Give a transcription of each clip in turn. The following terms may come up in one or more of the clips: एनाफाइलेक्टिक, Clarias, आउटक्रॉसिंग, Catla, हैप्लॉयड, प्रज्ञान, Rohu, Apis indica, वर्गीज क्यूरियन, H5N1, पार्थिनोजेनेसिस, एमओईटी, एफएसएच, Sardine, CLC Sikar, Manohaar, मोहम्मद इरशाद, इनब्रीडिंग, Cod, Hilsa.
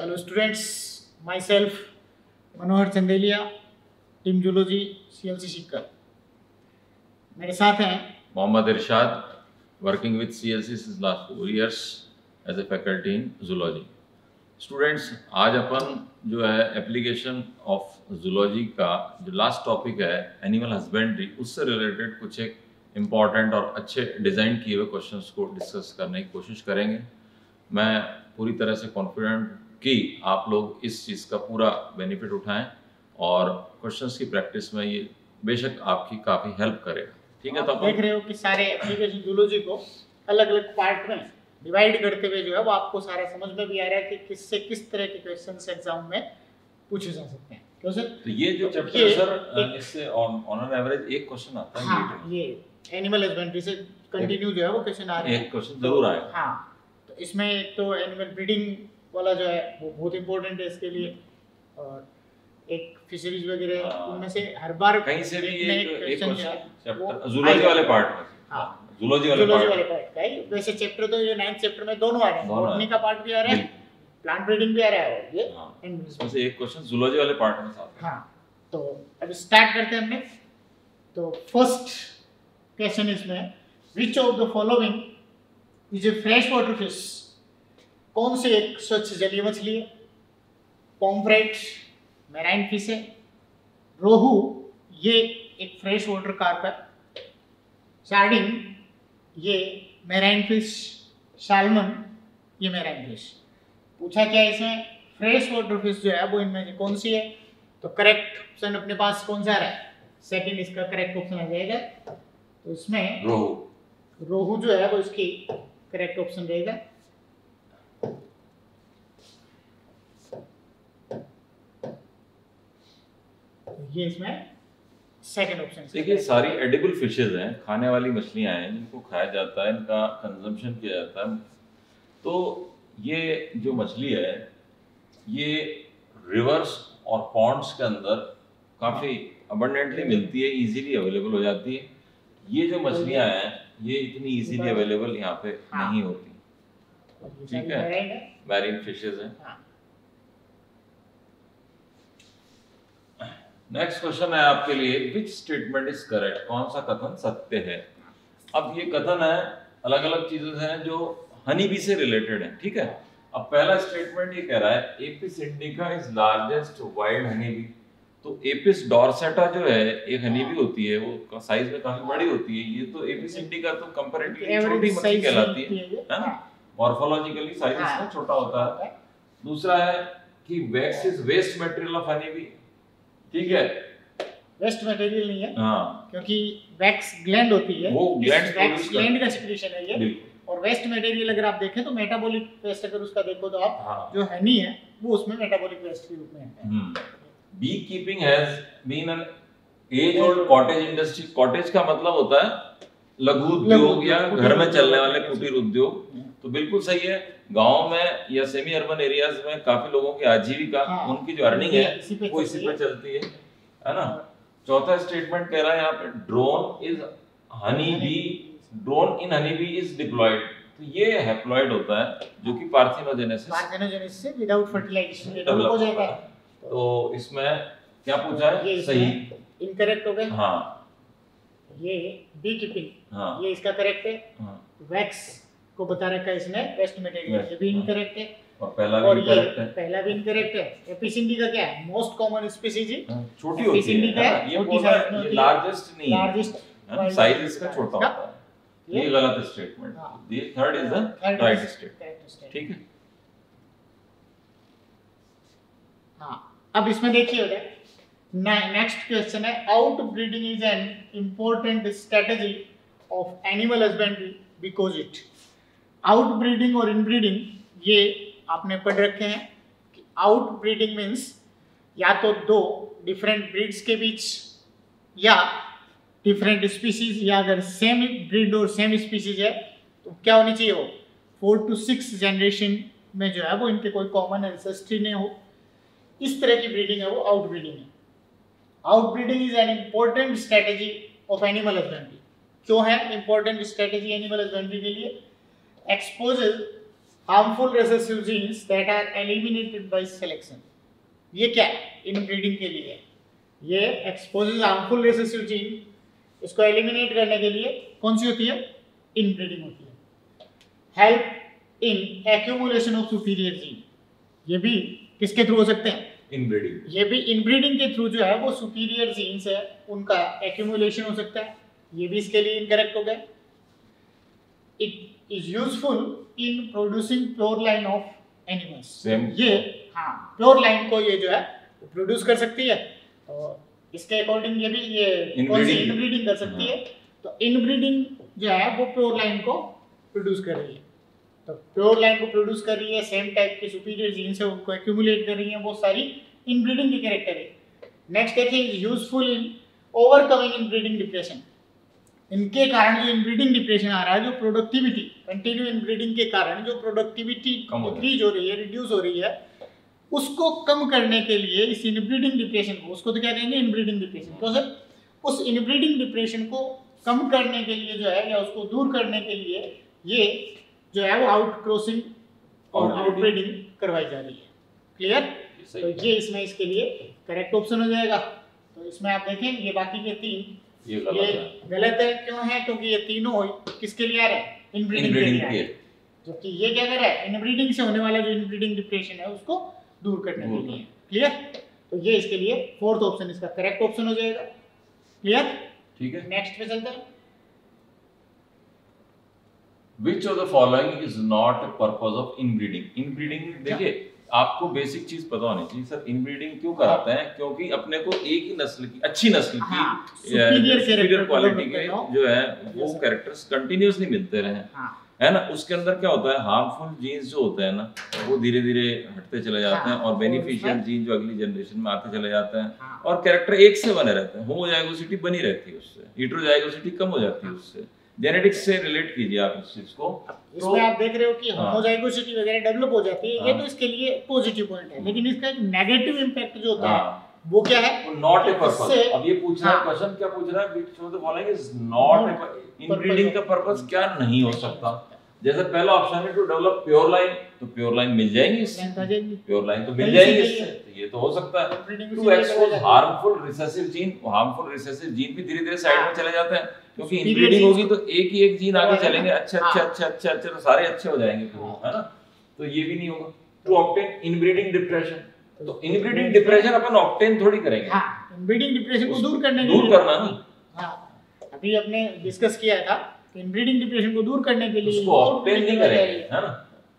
Hello students, myself Manohar Chandelia, team zoology CLC Sikar. मेरे साथ हैं मोहम्मद इरशाद, working with CLC since last 4 years as a faculty in zoology. Students, आज अपन जो है एप्लीकेशन ऑफ जूलॉजी का जो लास्ट टॉपिक है एनिमल हस्बेंड्री, उससे रिलेटेड कुछ एक इम्पॉर्टेंट और अच्छे डिज़ाइन किए हुए क्वेश्चंस को डिस्कस करने की कोशिश करेंगे। मैं पूरी तरह से कॉन्फिडेंट कि आप लोग इस चीज़ का पूरा बेनिफिट उठाएं और क्वेश्चंस की प्रैक्टिस में ये बेशक आपकी काफ़ी हेल्प करेगा। ठीक है, तो आप देख रहे हो कि सारे एप्लीकेशन जूलॉजी को अलग अलग पार्ट में डिवाइड करते हुए जो है वो आपको सारा समझ में भी आ रहा है कि किससे किस तरह के क्वेश्चंस एग्जाम में पूछे जा सकते हैं। क्यों सर? तो ये जो चैप्टर सर, इससे ऑन एन एवरेज एक क्वेश्चन आता है। हाँ, ये एनिमल हस्बेंड्री से कंटिन्यू जो है वो क्वेश्चन आ रहा है, एक क्वेश्चन जरूर आएगा। हाँ, तो इसमें एक तो एनिमल ब्रीडिंग वाला जो है वो बहुत इम्पोर्टेंट है इसके लिए, और एक फिशरीज वगैरह उनमें से हर बार कहीं से भी एक क्वेश्चन जूलॉजी वाले पार्ट में। हाँ, जूलॉजी वाले पार्ट का ही वैसे चैप्टर तो ये 9th चैप्टर में दोनों आ रहे हैं, बॉटनी का पार्ट भी आ रहा है, प्लांट ब्रीडिंग भी आ रहा है, ये एंड से एक क्वेश्चन जूलॉजी वाले पार्ट में साथ। हां, तो अब स्टार्ट करते हैं हमने। तो फर्स्ट क्वेश्चन इसमें, which of the following is a fresh water fish? कौन से एक स्वच्छ जलीय मछली है? पॉम्फ्रेट मैराइन फिश है, रोहू ये एक फ्रेश वाटर कार्प है, सार्डिन ये मैराइन फिश, साल्मन ये मैराइन फिश। पूछा क्या है इसमें, फ्रेश वाटर फिश जो है वो इनमें से कौन सी है? तो करेक्ट ऑप्शन अपने पास कौन सा आ रहा है? सेकंड इसका करेक्ट ऑप्शन आ जाएगा। तो इसमें रोहू जो है वो इसकी करेक्ट ऑप्शन रहेगा। ये इसमें सेकंड ऑप्शन। देखिए, सारी एडिबल फिशेस हैं, खाने वाली मछलियां हैं जिनको खाया जाता है, इनका कंजम्पशन किया जाता है। तो ये जो मछली है ये रिवर्स और पॉन्ड्स के अंदर काफ़ी अबंडेंटली मिलती है, इजीली अवेलेबल हो जाती है। ये जो मछलियां हैं ये इतनी इजीली अवेलेबल यहाँ पे नहीं होती। ठीक है, मैरीन फिशेस हैं। नेक्स्ट क्वेश्चन है आपके लिए, विच स्टेटमेंट इज करेक्ट? कौन सा कथन सत्य है? अब ये कथन है, अलग अलग चीजें हैं जो हनी बी से रिलेटेड है। ठीक है, अब पहला स्टेटमेंट ये कह रहा है Apis indica is largest wild honey bee. तो एपिस डॉर्सेटा जो है एक हनी बी होती है, वो साइज में काफी बड़ी होती है। ये तो एपिस इंडिका तो कंपैरेटिवली छोटी मछली कहलाती है ना, मॉर्फोलॉजिकली साइज इसका छोटा होता है। दूसरा है कि wax is waste material of honey bee. ठीक है, वेस्ट मटेरियल नहीं है। हाँ, क्योंकि वैक्स ग्लैंड होती है, वो ग्लैंड का सेक्रेशन है ये। और वेस्ट मटेरियल अगर आप देखें तो मेटाबॉलिक वेस्ट अगर उसका देखो तो आप हाँ। जो हनी है वो उसमें मेटाबॉलिक वेस्ट के रूप में है। B keeping has been an age old cottage industry. Cottage का मतलब होता है लघु उद्योग या घर में चलने वाले कुटीर उद्योग। तो बिल्कुल सही है, गांव में या सेमी अर्बन एरियाज में काफी लोगों की आजीविका हाँ, उनकी जो अर्निंग है वो इसी पे चलती है ना। चौथा स्टेटमेंट कह रहा है यहाँ पे, drone is honey bee, drone in honey bee is diploid. तो ये हैप्लॉयड होता है जो कि पार्थिनोजेनेसिस से विदाउट फर्टिलाइजेशन डेवलप हो जाता है। तो इसमें क्या पूछा है? सही इनकरेक्ट हो गए। हाँ, ये बी कीपिंग ये इसका करेक्ट है। वैक्स को बता रखा है इसने वेस्ट मटेरियल, ये भी इनकरेक्ट है और पहला भी इनकरेक्ट है। पहला भी इनकरेक्ट है। एपिस इंडिका क्या है? मोस्ट कॉमन स्पीशीज ही छोटी होती है, ये लार्जेस्ट नहीं, लार्जेस्ट साइज इसका छोटा होता है। ये गलत statement. The third is the right statement. ठीक है, हां अब इसमें देखिए नेक्स्ट क्वेश्चन है, out breeding is an important strategy of animal husbandry because it. Out breeding और इनब्रीडिंग ये आपने पढ़ रखे हैं कि आउट ब्रीडिंग मीन्स या तो दो डिफरेंट ब्रीड्स के बीच या डिफरेंट स्पीशीज, या अगर सेम ब्रीड और सेम स्पीशीज है तो क्या होनी चाहिए वो 4 to 6 जनरेशन में जो है वो इनके कोई कॉमन एंसेस्ट्री नहीं हो, इस तरह की ब्रीडिंग है वो आउट ब्रीडिंग है। Out breeding is an important strategy of animal husbandry. क्यों है इम्पोर्टेंट स्ट्रेटेजी एनिमल हस्बेंड्री के लिए? Exposure harmful recessive genes that are eliminated by selection. ये क्या है? इनब्रीडिंग के लिए ये एक्सपोजेस हार्मफुल रिसेसिव जीन, इसको एलिमिनेट करने के लिए कौन सी होती है? इनब्रीडिंग होती है। Help in accumulation of superior gene, ये भी किसके थ्रू हो सकते हैं? इनब्रीडिंग। ये भी इनब्रीडिंग के थ्रू जो है वो सुपीरियर जीन्स है उनका एक्यूमुलेशन हो सकता है, ये भी इसके लिए इनकरेक्ट हो गया। It is useful in producing pure line of animals, ये हाँ प्योर लाइन को ये जो है प्रोड्यूस कर सकती है, तो इसके अकॉर्डिंग ये भी ये इनब्रीडिंग कर सकती है। तो इनब्रीडिंग जो है वो प्योर लाइन को प्रोड्यूस कर रही है, तो प्योर लाइन को प्रोड्यूस कर रही है, सेम टाइप के सुपीरियर जीन से उनको एक्यूमुलेट कर रही है, वो सारी इनब्रीडिंग की कैरेक्टर है। नेक्स्ट देखिए, useful in overcoming इनब्रीडिंग depression, इनके कारण जो इनब्रीडिंग डिप्रेशन आ रहा है, जो प्रोडक्टिविटी कंटिन्यू इनब्रीडिंग के कारण जो प्रोडक्टिविटी डिक्रीज हो रही है, रिड्यूस हो रही है, उसको कम करने के लिए इस इनब्रीडिंग डिप्रेशन को, उसको तो क्या कहेंगे? इनब्रीडिंग depression. तो सर उस इनब्रीडिंग डिप्रेशन को कम करने के लिए जो है या उसको दूर करने के लिए ये जो है वो आउटक्रॉसिंग और आउटब्रीडिंग करवाई जा रही है। क्लियर? तो ये इसमें इसके लिए करेक्ट ऑप्शन हो जाएगा। तो इसमें आप देखें ये बाकी के तीन ये गलत है। क्यों है? क्योंकि ये तीनों किसके लिए आ रहे हैं? इनब्रीडिंग के लिए। जो कि ये क्या कर रहा है? इनब्रीडिंग से होने वाला जो इनब्रीडिंग डिप्रेशन है उसको दूर करने के लिए। क्लियर? तो ये इसके लिए फोर्थ ऑप्शन इसका करेक्ट ऑप्शन हो जाएगा। क्लियर? ठीक है, नेक्स्ट पे चलते हैं। Which of the following is not a purpose of इनब्रीडिंग? इनब्रीडिंग देखिए आपको बेसिक चीज पता होनी चाहिए। सर इनब्रीडिंग क्यों कराते हैं? क्योंकि अपने को एक ही नस्ल की, अच्छी नस्ल की सुपीरियर क्वालिटी के जो है वो कैरेक्टर्स कंटीन्यूअसली मिलते रहे, है ना। उसके अंदर क्या होता है? हार्मफुल जीन्स जो होते हैं ना वो धीरे धीरे हटते चले जाते हैं और बेनिफिशियल जीन जो अगली जनरेशन में आते चले जाते हैं और कैरेक्टर एक से बने रहते हैं। होमोजाइगोसिटी बनी रहती है उससे, हेटेरोजाइगोसिटी कम हो जाती है उससे। जेनेटिक्स से रिलेट कीजिए आप इस चीज को। इसमें आप देख रहे हो कि होमोजाइगोसिटी वगैरह डेवलप हो जाती है, ये तो इसके लिए पॉजिटिव पॉइंट है, लेकिन इसका एक नेगेटिव इम्पैक्ट जो होता है वो क्या है? Not a purpose. अब ये पूछ रहा है क्वेश्चन, क्या पूछ रहा है? Which of the following is not a इनब्रीडिंग का पर्पस क्या नहीं हो सकता? जैसे पहला ऑप्शन है टू डेवलप प्योर लाइन, तो प्योर लाइन मिल जाएंगी इससे, प्योर लाइन तो मिल जाएगी इससे, ये तो हो सकता है। To expose harmful recessive gene, harmful recessive gene भी धीरे-धीरे साइड में चले जाते हैं क्योंकि इनब्रीडिंग होगी तो एक ही एक जीन आगे चलेंगे, अच्छे अच्छे अच्छे अच्छे अच्छे तो सारे अच्छे हो जाएंगे, है ना। तो ये भी नहीं होगा। टू ऑब्टेन इनब्रीडिंग डिप्रेशन, तो इनब्रीडिंग डिप्रेशन अपन ऑब्टेन थोड़ी करेंगे। हां, इनब्रीडिंग डिप्रेशन को दूर करने के लिए, दूर करना ना, हां अभी आपने डिस्कस किया था। इनब्रीडिंग डिप्रेशन को दूर करने के लिए उसको ऑब्टेन नहीं करेंगे, है ना।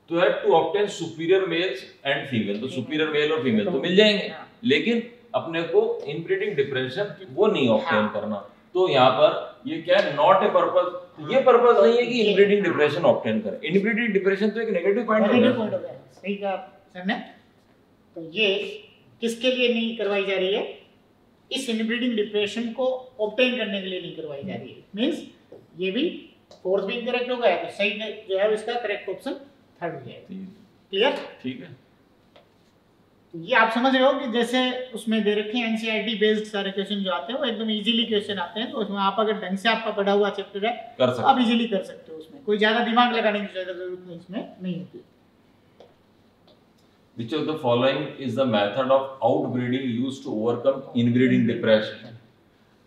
तो है to obtain superior males and female, तो सुपीरियर मेल और फीमेल तो मिल जाएंगे, लेकिन अपने को इनब्रीडिंग डिप्रेशन वो नहीं ऑब्टेन करना। तो यहाँ पर ये क्या है? Not a purpose. ये पर्पस नहीं है कि इनब्रीडिंग डिप्रेशन ऑब्टेन करें। इनब्रीडिंग डिप्रेशन तो एक नेगेटिव पॉइंट हो गया, सही कहा सर ने। तो ये किसके लिए नहीं करवाई जा रही है? इस इनब्रीडिंग डिप्रेशन को ऑब्टेन करने के लिए नहीं करवाई जा रही है। मींस ये भी फोर्थ भी करेक्ट होगा, तो सही जो है इसका करेक्ट ऑप्शन थर्ड हो जाएगा। क्लियर? ठीक है। तो ये आप समझ रहे हो कि जैसे उसमें दे रखे हैं एनसीईआरटी बेस्ड सारे क्वेश्चन जो आते हैं वो एकदम इजीली क्वेश्चन आते हैं, तो उसमें आप अगर ढंग से आपका पढ़ा हुआ चैप्टर है तो आप इजीली कर सकते हो, उसमें कोई ज्यादा दिमाग लगाने की जरूरत इसमें नहीं होती। Which of the following is the method of outbreeding used to overcome inbreeding depression?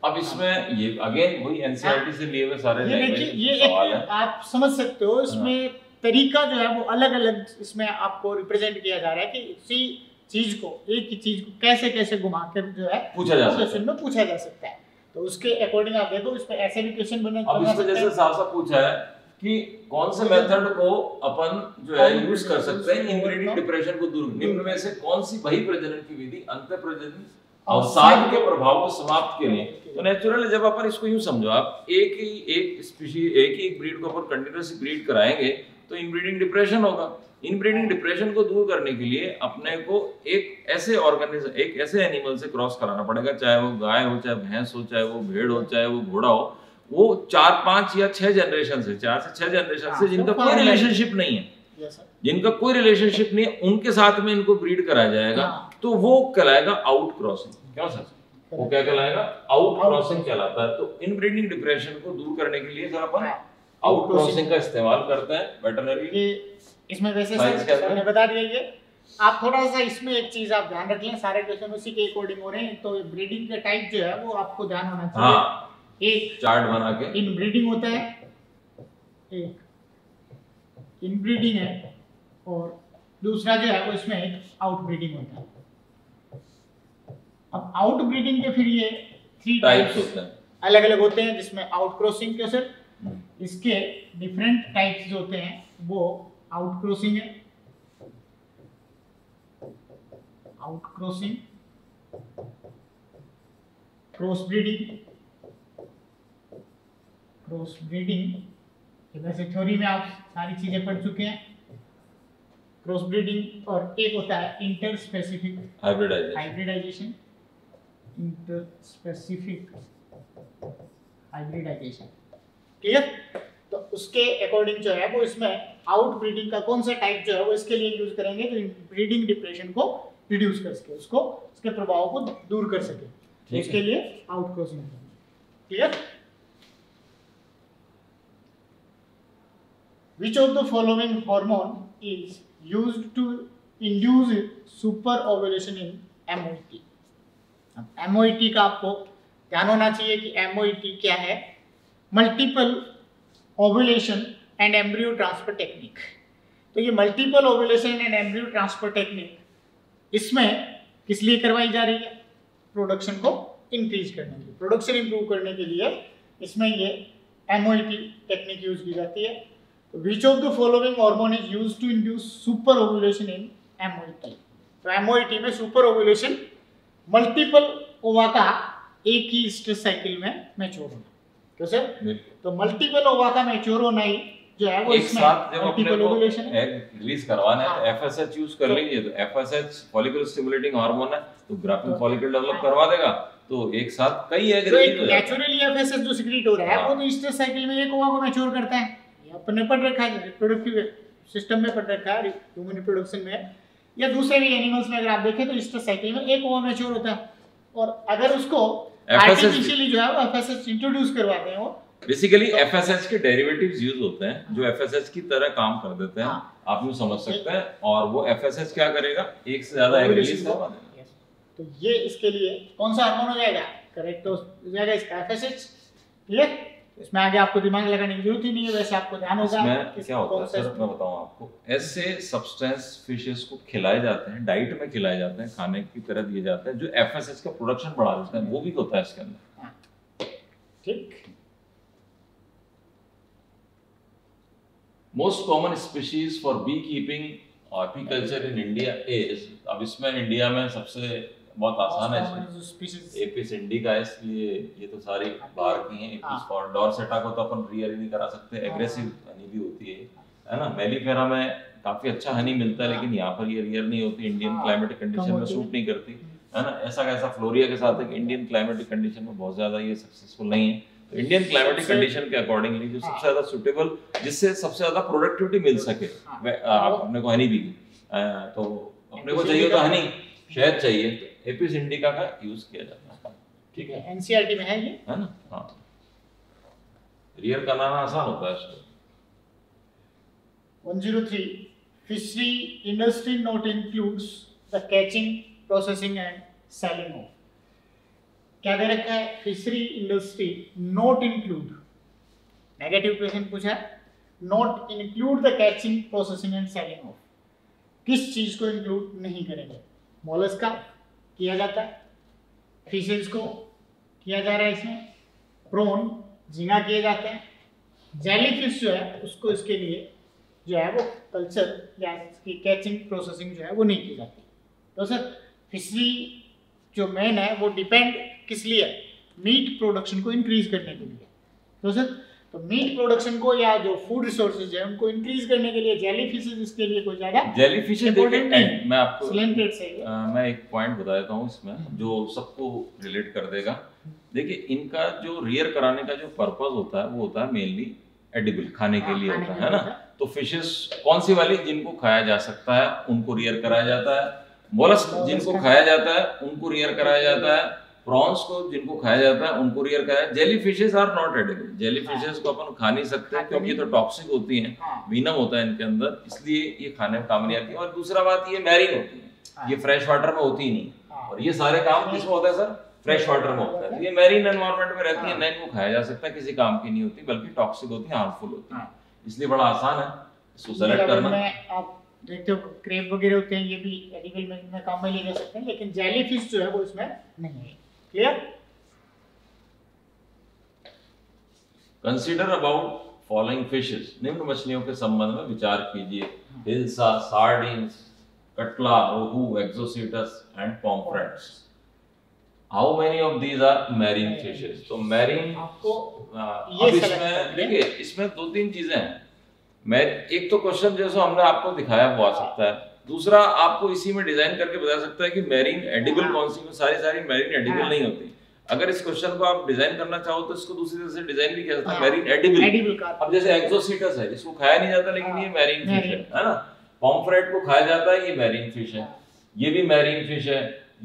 अब इसमें ये अगेन वही एनसीईआरटी से लिए हुए सारे सवाल हैं। आप समझ सकते हो इसमें तरीका जो है वो अलग अलग इसमें आपको रिप्रेजेंट किया जा रहा है कि इसी चीज को, एक ही चीज को कैसे कैसे घुमाकर जो है क्वेश्चन में पूछा जा सकता है। तो उसके अकॉर्डिंग आप देखो इसमें ऐसे भी क्वेश्चन बने। अब इसमें जैसे साफ साफ पूछा है कि कौन से मेथड को अपन जो है यूज कर सकते हैं इनब्रीडिंग डिप्रेशन को दूर। निम्न में से कौन सी बहिप्रजनन की विधि अंतःप्रजनन अवसाद के प्रभाव को समाप्त के लिए? तो नेचुरल जब अपन इसको यूं समझो, आप एक स्पीशीज एक ब्रीड को अपन कंटीन्यूअसली ब्रीड कराएंगे तो इनब्रीडिंग डिप्रेशन होगा। इनब्रीडिंग डिप्रेशन को दूर करने के लिए अपने को एक ऐसे ऑर्गेनिज्म, एक ऐसे एनिमल से क्रॉस कराना पड़ेगा, चाहे वो गाय हो, चाहे भैंस हो, चाहे वो भेड़ हो, चाहे वो घोड़ा हो, वो 4-5 या 6 जनरेशन से, 4 से 6 जनरेशन से जिनका कोई रिलेशनशिप नहीं है, जिनका कोई रिलेशनशिप नहीं है, उनके साथ में इनको ब्रीड कराया जाएगा तो वो कहलाएगा आउट क्रॉसिंग। क्यों सर? वो क्या कहलाएगा? आउट क्रॉसिंग कहलाता है। तो इनब्रीडिंग डिप्रेशन को दूर करने के लिए सर अपन आउट क्रॉसिंग का इस्तेमाल करते हैं वेटरनरी इसमें वैसे मैंने बता दिया ये। आप थोड़ा सा इसमें एक चीज आप ध्यान रख लें, सारे क्वेश्चन उसी के अकॉर्डिंग हो रहे हैं, तो ब्रीडिंग के टाइप जो है वो आपको ध्यान होना चाहिए। हाँ, एक चार्ट बना के इन ब्रीडिंग होता है, एक इन ब्रीडिंग है और दूसरा जो है वो इसमें एक आउट ब्रीडिंग होता है। अब आउट ब्रीडिंग के फिर ये 3 टाइप्स होते हैं, अलग अलग होते हैं, जिसमें आउट क्रॉसिंग के सर इसके डिफरेंट टाइप्स जो होते हैं वो आउट क्रॉसिंग है, out crossing, cross breeding, cross breeding वैसे थ्योरी में आप सारी चीजें पढ़ चुके हैं, क्रॉस ब्रीडिंग, और एक होता है inter specific hybridization, inter specific hybridization. Clear? तो उसके अकॉर्डिंग जो है वो इसमें आउट ब्रीडिंग का कौन सा टाइप जो है वो इसके लिए यूज करेंगे जो ब्रीडिंग डिप्रेशन को रिड्यूस कर सके, उसको उसके प्रभाव को दूर कर सके, उसके लिए out crossing. Clear? Which of the following hormone is used to induce super ovulation in एमओईटी? अब एमओईटी का आपको ध्यान होना चाहिए कि एमओईटी क्या है, multiple ovulation and embryo transfer technique. तो ये multiple ovulation and embryo transfer technique इसमें किस लिए करवाई जा रही है? प्रोडक्शन को इंक्रीज करने के लिए, प्रोडक्शन इंप्रूव करने के लिए इसमें ये एमओईटी टेक्निक यूज की जाती है। Which of the following hormone is used to induce super ovulation in एमओईटी? तो एमओईटी में सुपर ओव्यूलेशन मल्टीपल ओवा का एक ही स्ट्रेस साइकिल में मैच्योर होना, तो सर तो मल्टीपल ओवा का मैच्योर होना ही जो है वो इसमें मल्टीपल ओव्यूलेशन है। रिलीज करवाना है तो एफएसएच यूज कर लीजिए, तो एफएसएच फॉलिकुलर स्टिमुलेटिंग हार्मोन है, तो ग्राफिन फॉलिकल डेवलप करवा देगा, तो एक साथ कई एग रिलीज हो जाएगा। नेचुरली एफएसएच जो सीक्रेट हो रहा है वो तो स्ट्रेस साइकिल में एक ओवा को मैच्योर करता है, ये अपने पढ़ रखा है, रिप्रोडक्टिव सिस्टम में पढ़ रखा है, ह्यूमन रिप्रोडक्शन में या दूसरे भी एनिमल्स में अगर आप देखें तो स्ट्रेस साइकिल में एक ओवा मैच्योर होता है, और अगर उसको आर्टिफिशियली जो है वो एफएसएच इंट्रोड्यूस करवाते हैं वो बेसिकली एफएसएच के डेरिवेटिव्स यूज होते हैं जो एफएसएच की तरह काम कर देते हैं। हाँ। आप यूं समझ सकते हैं, और वो एफएसएच क्या करेगा, एक से ज्यादा एग रिलीज करवा देगा। तो ये इसके लिए कौन सा हार्मोन हो जाएगा? करेक्ट हो जाएगा इसका एफएसएच। क्लियर? इसमें आगे आपको दिमाग लगाने की जरूरत ही नहीं है, वैसे आपको ध्यान होगा। इसमें क्या होता है सर, मैं बताऊं आपको, ऐसे सब्सटेंस फिशेस को खिलाए जाते हैं, डाइट में खिलाए जाते हैं, खाने की तरह दिए जाते हैं जो एफएसएच का प्रोडक्शन बढ़ा देते हैं, वो भी होता है इसके अंदर। ठीक। Most common species for bee keeping horticulture in India is, अब इसमें इंडिया में सबसे बहुत आसान है एपिस इंडिका, इसलिए ये तो सारी बाहर की हैं। एपिस और डॉर्सेटा को तो अपन रियर ही नहीं करा सकते, एग्रेसिव हनी भी होती है ना। मेलीफेरा में काफी अच्छा हनी मिलता है, लेकिन यहाँ पर ये रियर नहीं होती, इंडियन क्लाइमेटिक कंडीशन में सूट नहीं करती, है ना। ऐसा कैसा फ्लोरिया के साथ है कि इंडियन क्लाइमेटिक कंडीशन में बहुत ज्यादा ये सक्सेसफुल नहीं है, तो इंडियन क्लाइमेटिक कंडीशन के अकॉर्डिंगली जो सबसे ज्यादा सूटेबल, जिससे सबसे ज्यादा प्रोडक्टिविटी मिल सके, अपने को हनी भी तो अपने को चाहिए तो हनी शहद चाहिए, एपिस इंडिका का यूज किया जाता है। ठीक है, एनसीईआरटी में है ये, है ना। हाँ, रियर का नाम आसान होता है। 103 fishery industry not includes the catching, processing and selling of. क्या दे रखा है? Fishery industry not include, negative question पूछा, not include the catching, processing and selling of. किस चीज को इंक्लूड नहीं करेंगे? मोलस्क का किया जाता है, फिशेस को किया जा रहा है, इसमें प्रॉन झींगा किए जाते हैं, जेलीफिश जो है उसको इसके लिए जो है वो कल्चर या इसकी कैचिंग प्रोसेसिंग जो है वो नहीं की जाती। तो सर फिशरी जो मेन है वो डिपेंड किस लिए? मीट प्रोडक्शन को इंक्रीज करने के लिए। तो सर तो मीट प्रोडक्शन को या जो फूड रिसोर्सेज है उनको इंक्रीज करने के लिए जेलीफिशेस इसके लिए कोई ज्यादा मैं आपको मैं एक पॉइंट बता देता हूं इसमें जो सबको रिलेट कर देगा। देखिए, इनका जो रियर कराने का जो पर्पस होता है वो होता है मेनली एडिबल, खाने के लिए होता है ना। तो फिशेस कौन सी वाली? जिनको खाया जा सकता है उनको रियर कराया जाता है। मोलस्क जिनको खाया जाता है उनको रियर कराया जाता है। प्रॉन्स को जिनको खाया जाता है उनको रियर खाया है। Jelly fishes are not edible, jelly fishes को अपन खा नहीं सकते क्योंकि तो टॉक्सिक होती हैं, वीनम होता है इनके अंदर, इसलिए ये खाने में काम नहीं आती। और दूसरा बात ये मैरीन होती है, ये फ्रेश वाटर में होती ही नहीं, और ये सारे काम किसमें होता है सर, फ्रेश वाटर में होता है। ये मैरीन एनवायरमेंट में रहती है, ना इनको खाया जा सकता, किसी काम की नहीं होती, बल्कि टॉक्सिक होती है, हार्मफुल होती है, इसलिए बड़ा आसान है इसको सेलेक्ट करना। देखते हो क्रेब वगैरह होते हैं, ये भी एडिबल में काम में ले जा सकते हैं, लेकिन जेलीफिश जो है वो इसमें नहीं है। Clear? Consider about following fishes, निम्न मछलियों के संबंध में विचार कीजिए। Hilsa, sardines, catla, rohu, exocoetus and pomfrets. How many of these are marine fishes? तो मैरीन आपको ये इसमें देखिए, इसमें दो तीन चीजें हैं। मैं एक तो क्वेश्चन जैसा हमने आपको दिखाया वो आ सकता है, दूसरा आपको इसी में डिजाइन करके बता सकता है कि मैरीन एडिबल कौन सी, सारी मैरीन एडिबल नहीं होती। अगर इस क्वेश्चन को आप डिजाइन करना चाहो तो इसको दूसरी तरह से डिजाइन भी किया जाता है, मैरीन एडिबल। अब जैसे एक्सोसीटस है, इसको खाया नहीं जाता लेकिन ये मैरीन फिश है ना। पॉम्फ्रेट को खाया जाता है, ये मैरीन फिश है, ये भी मैरीन फिश है,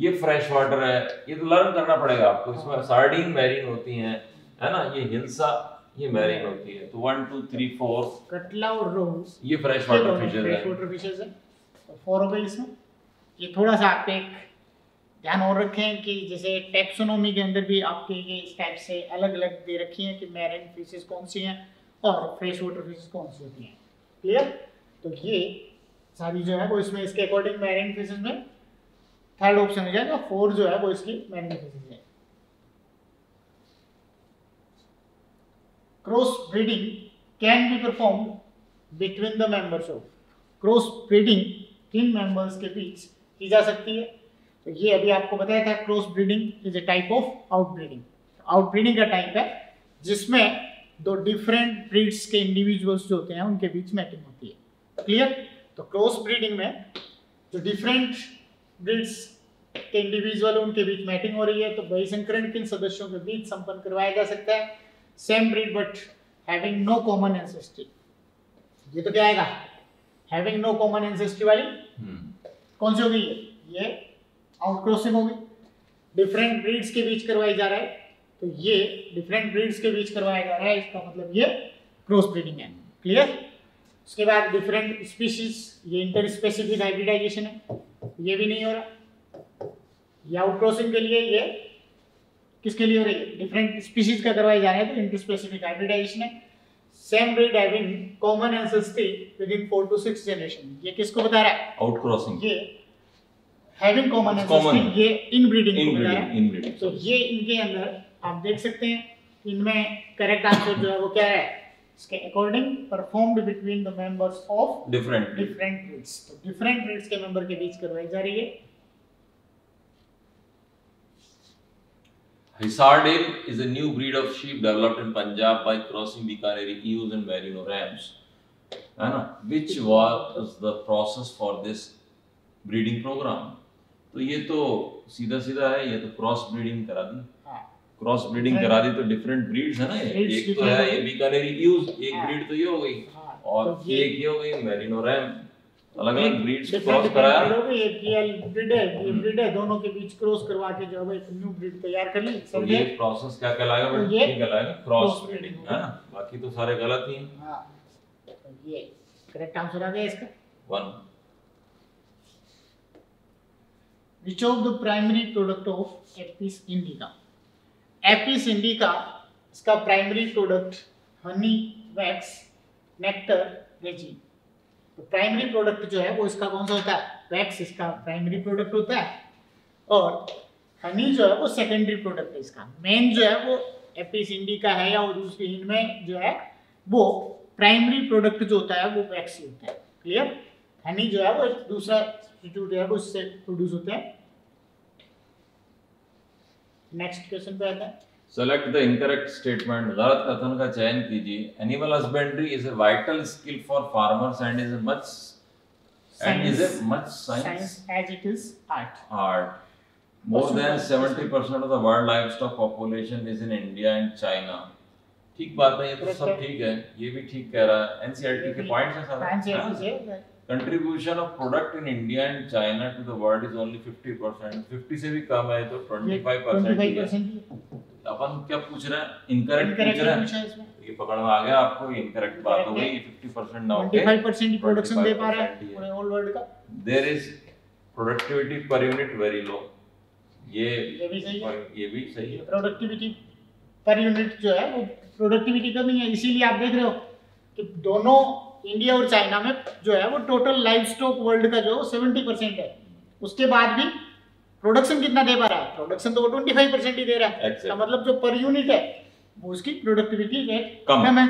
ये फ्रेश वाटर है, ये तो लर्न करना पड़ेगा आपको। इसमें सार्डिन मैरीन होती है ना, ये हिल्सा ये मैरीन होती है। तो 1 2 3 4 कटला और रोहू ये फ्रेश वाटर फिशेस है, और 4 हो गए इसमें। ये थोड़ा सा आप एक ध्यान और रखें कि जैसे टैक्सोनॉमी के अंदर भी आपके ये इस टाइप से अलग-अलग दे रखी हैं कि मैरीन फिशेस कौन सी हैं और फ्रेश वाटर फिशेस कौन सी होती हैं। क्लियर? तो ये सारी जो है वो इसमें इसके अकॉर्डिंग मैरीन फिशेस में थर्ड ऑप्शन हो जाएगा, 4 जो है वो इसकी मैरीन फिशेस है। Cross breeding can be performed between the members of. Cross breeding तीन members के बीच की जा सकती है। तो ये अभी आपको बताया था, cross breeding is a type of outbreeding. Outbreeding का टाइप है जिसमें दो different breeds के individuals जो होते हैं उनके बीच मैटिंग होती है। क्लियर? तो cross breeding में जो different breeds के individual उनके बीच मैटिंग हो रही है, तो बहिसंकरण किन सदस्यों के बीच संपन्न करवाया जा सकता है? Same breed but having no common ancestry. ये तो क्या आएगा? Having no common ancestry वाली कौन सी हो गई है? ये outcrossing हो गई। Different breeds के बीच करवाई जा रहा है, तो ये different breeds के बीच करवाया जा रहा है, इसका मतलब ये cross breeding है। Clear? उसके बाद different species, ये interspecies hybridization है, ये भी नहीं हो रहा। ये outcrossing के लिए, ये किसके लिए हो रही है? डिफरेंट स्पीशीज का करवाया जा रहा है, तो इंटर स्पेसिफिक हाइब्रिडाइजेशन है। Same breed having common ancestry within 4 to 6 generation, ये किसको बता रहा है? आउटक्रॉसिंग। ये हैविंग कॉमन एंसेस्ट्री, ये इनब्रीडिंग को बता रहा है। तो ये इनके अंदर आप देख सकते हैं, इनमें करेक्ट आंसर जो है वो क्या है? इसके according performed between the members of different breeds, तो डिफरेंट ब्रीड्स के मेंबर के बीच करवाई जा रही है। Sardine is a new breed of sheep developed in Punjab by crossing Bikaneri ewes and merino rams, which was the process for this breeding program. तो ये तो सीधा-सीधा है, ये तो क्रॉस ब्रीडिंग करा दी। क्रॉस ब्रीडिंग करा दी तो डिफरेंट ब्रीड्स है ना, एक तो है ये बीकानेरी यूज, एक ब्रीड तो ये हो गई, और एक ये हो गई मेरिनो रैम। अलग-अलग ब्रीड्स को क्रॉस कराया, ये ब्रीड है, दोनों के बीच क्रॉस करवा के जो है एक न्यू ब्रीड तैयार कर ली। तो ये प्रोसेस क्या कहलाएगा? बेटा ये कहलाएगा क्रॉस ब्रीडिंग, है ना। बाकी तो सारे गलत ही हैं। हां, तो ये करेक्ट आंसर आ गया इसका 1। Which of the primary product of Apis indica? Apis indica इसका primary product honey, wax, nectar, resin. तो प्राइमरी प्रोडक्ट जो है वो इसका कौन सा होता है? वैक्स इसका प्राइमरी प्रोडक्ट होता है, और हनी जो है वो सेकेंडरी प्रोडक्ट है। इसका मेन जो है वो एपिस इंडिका है, या और दूसरी इनमें जो है वो प्राइमरी प्रोडक्ट जो होता है वो वैक्स ही होता है। क्लियर? हनी जो है वो दूसरा सब्स्टिट्यूट है, वो इससे प्रोड्यूस होता है। नेक्स्ट क्वेश्चन पे आता है, सेलेक्ट द इनकरेक्ट स्टेटमेंट, गलत कथन का चयन कीजिए। Animal husbandry is a vital skill for farmers and is much science as it is art. More than 70% of the world livestock population is in India and China. ठीक बात है, ये तो सब ठीक है, ये भी ठीक कह रहा है। एनसीईआरटी के पॉइंट्स हैं सारे, contribution of product in India and China to the world is only 50%। 50 से भी कम है तो 25%। अपन क्या पूछ रहे हैं, इनकरेक्ट पूछ रहे हैं, ये पकड़ में आ गया आपको, इनकरेक्ट बात हो गई। 50% ना होके 25% प्रोडक्शन दे पा रहा है पूरे ऑल वर्ल्ड का। There is productivity per unit very low, ये भी सही है, ये भी सही है। प्रोडक्टिविटी पर यूनिट जो है वो प्रोडक्टिविटी कम है, इसीलिए आप देख रहे हो कि दोनों इंडिया और चाइना में जो है वो टोटल लाइव स्टॉक वर्ल्ड का जो 70% है। उसके बाद भी प्रोडक्शन कितना दे पा रहा है, प्रोडक्शन तो 25% ही दे रहा है। इसका मतलब जो पर यूनिट है वो उसकी प्रोडक्टिविटी रेट कम है।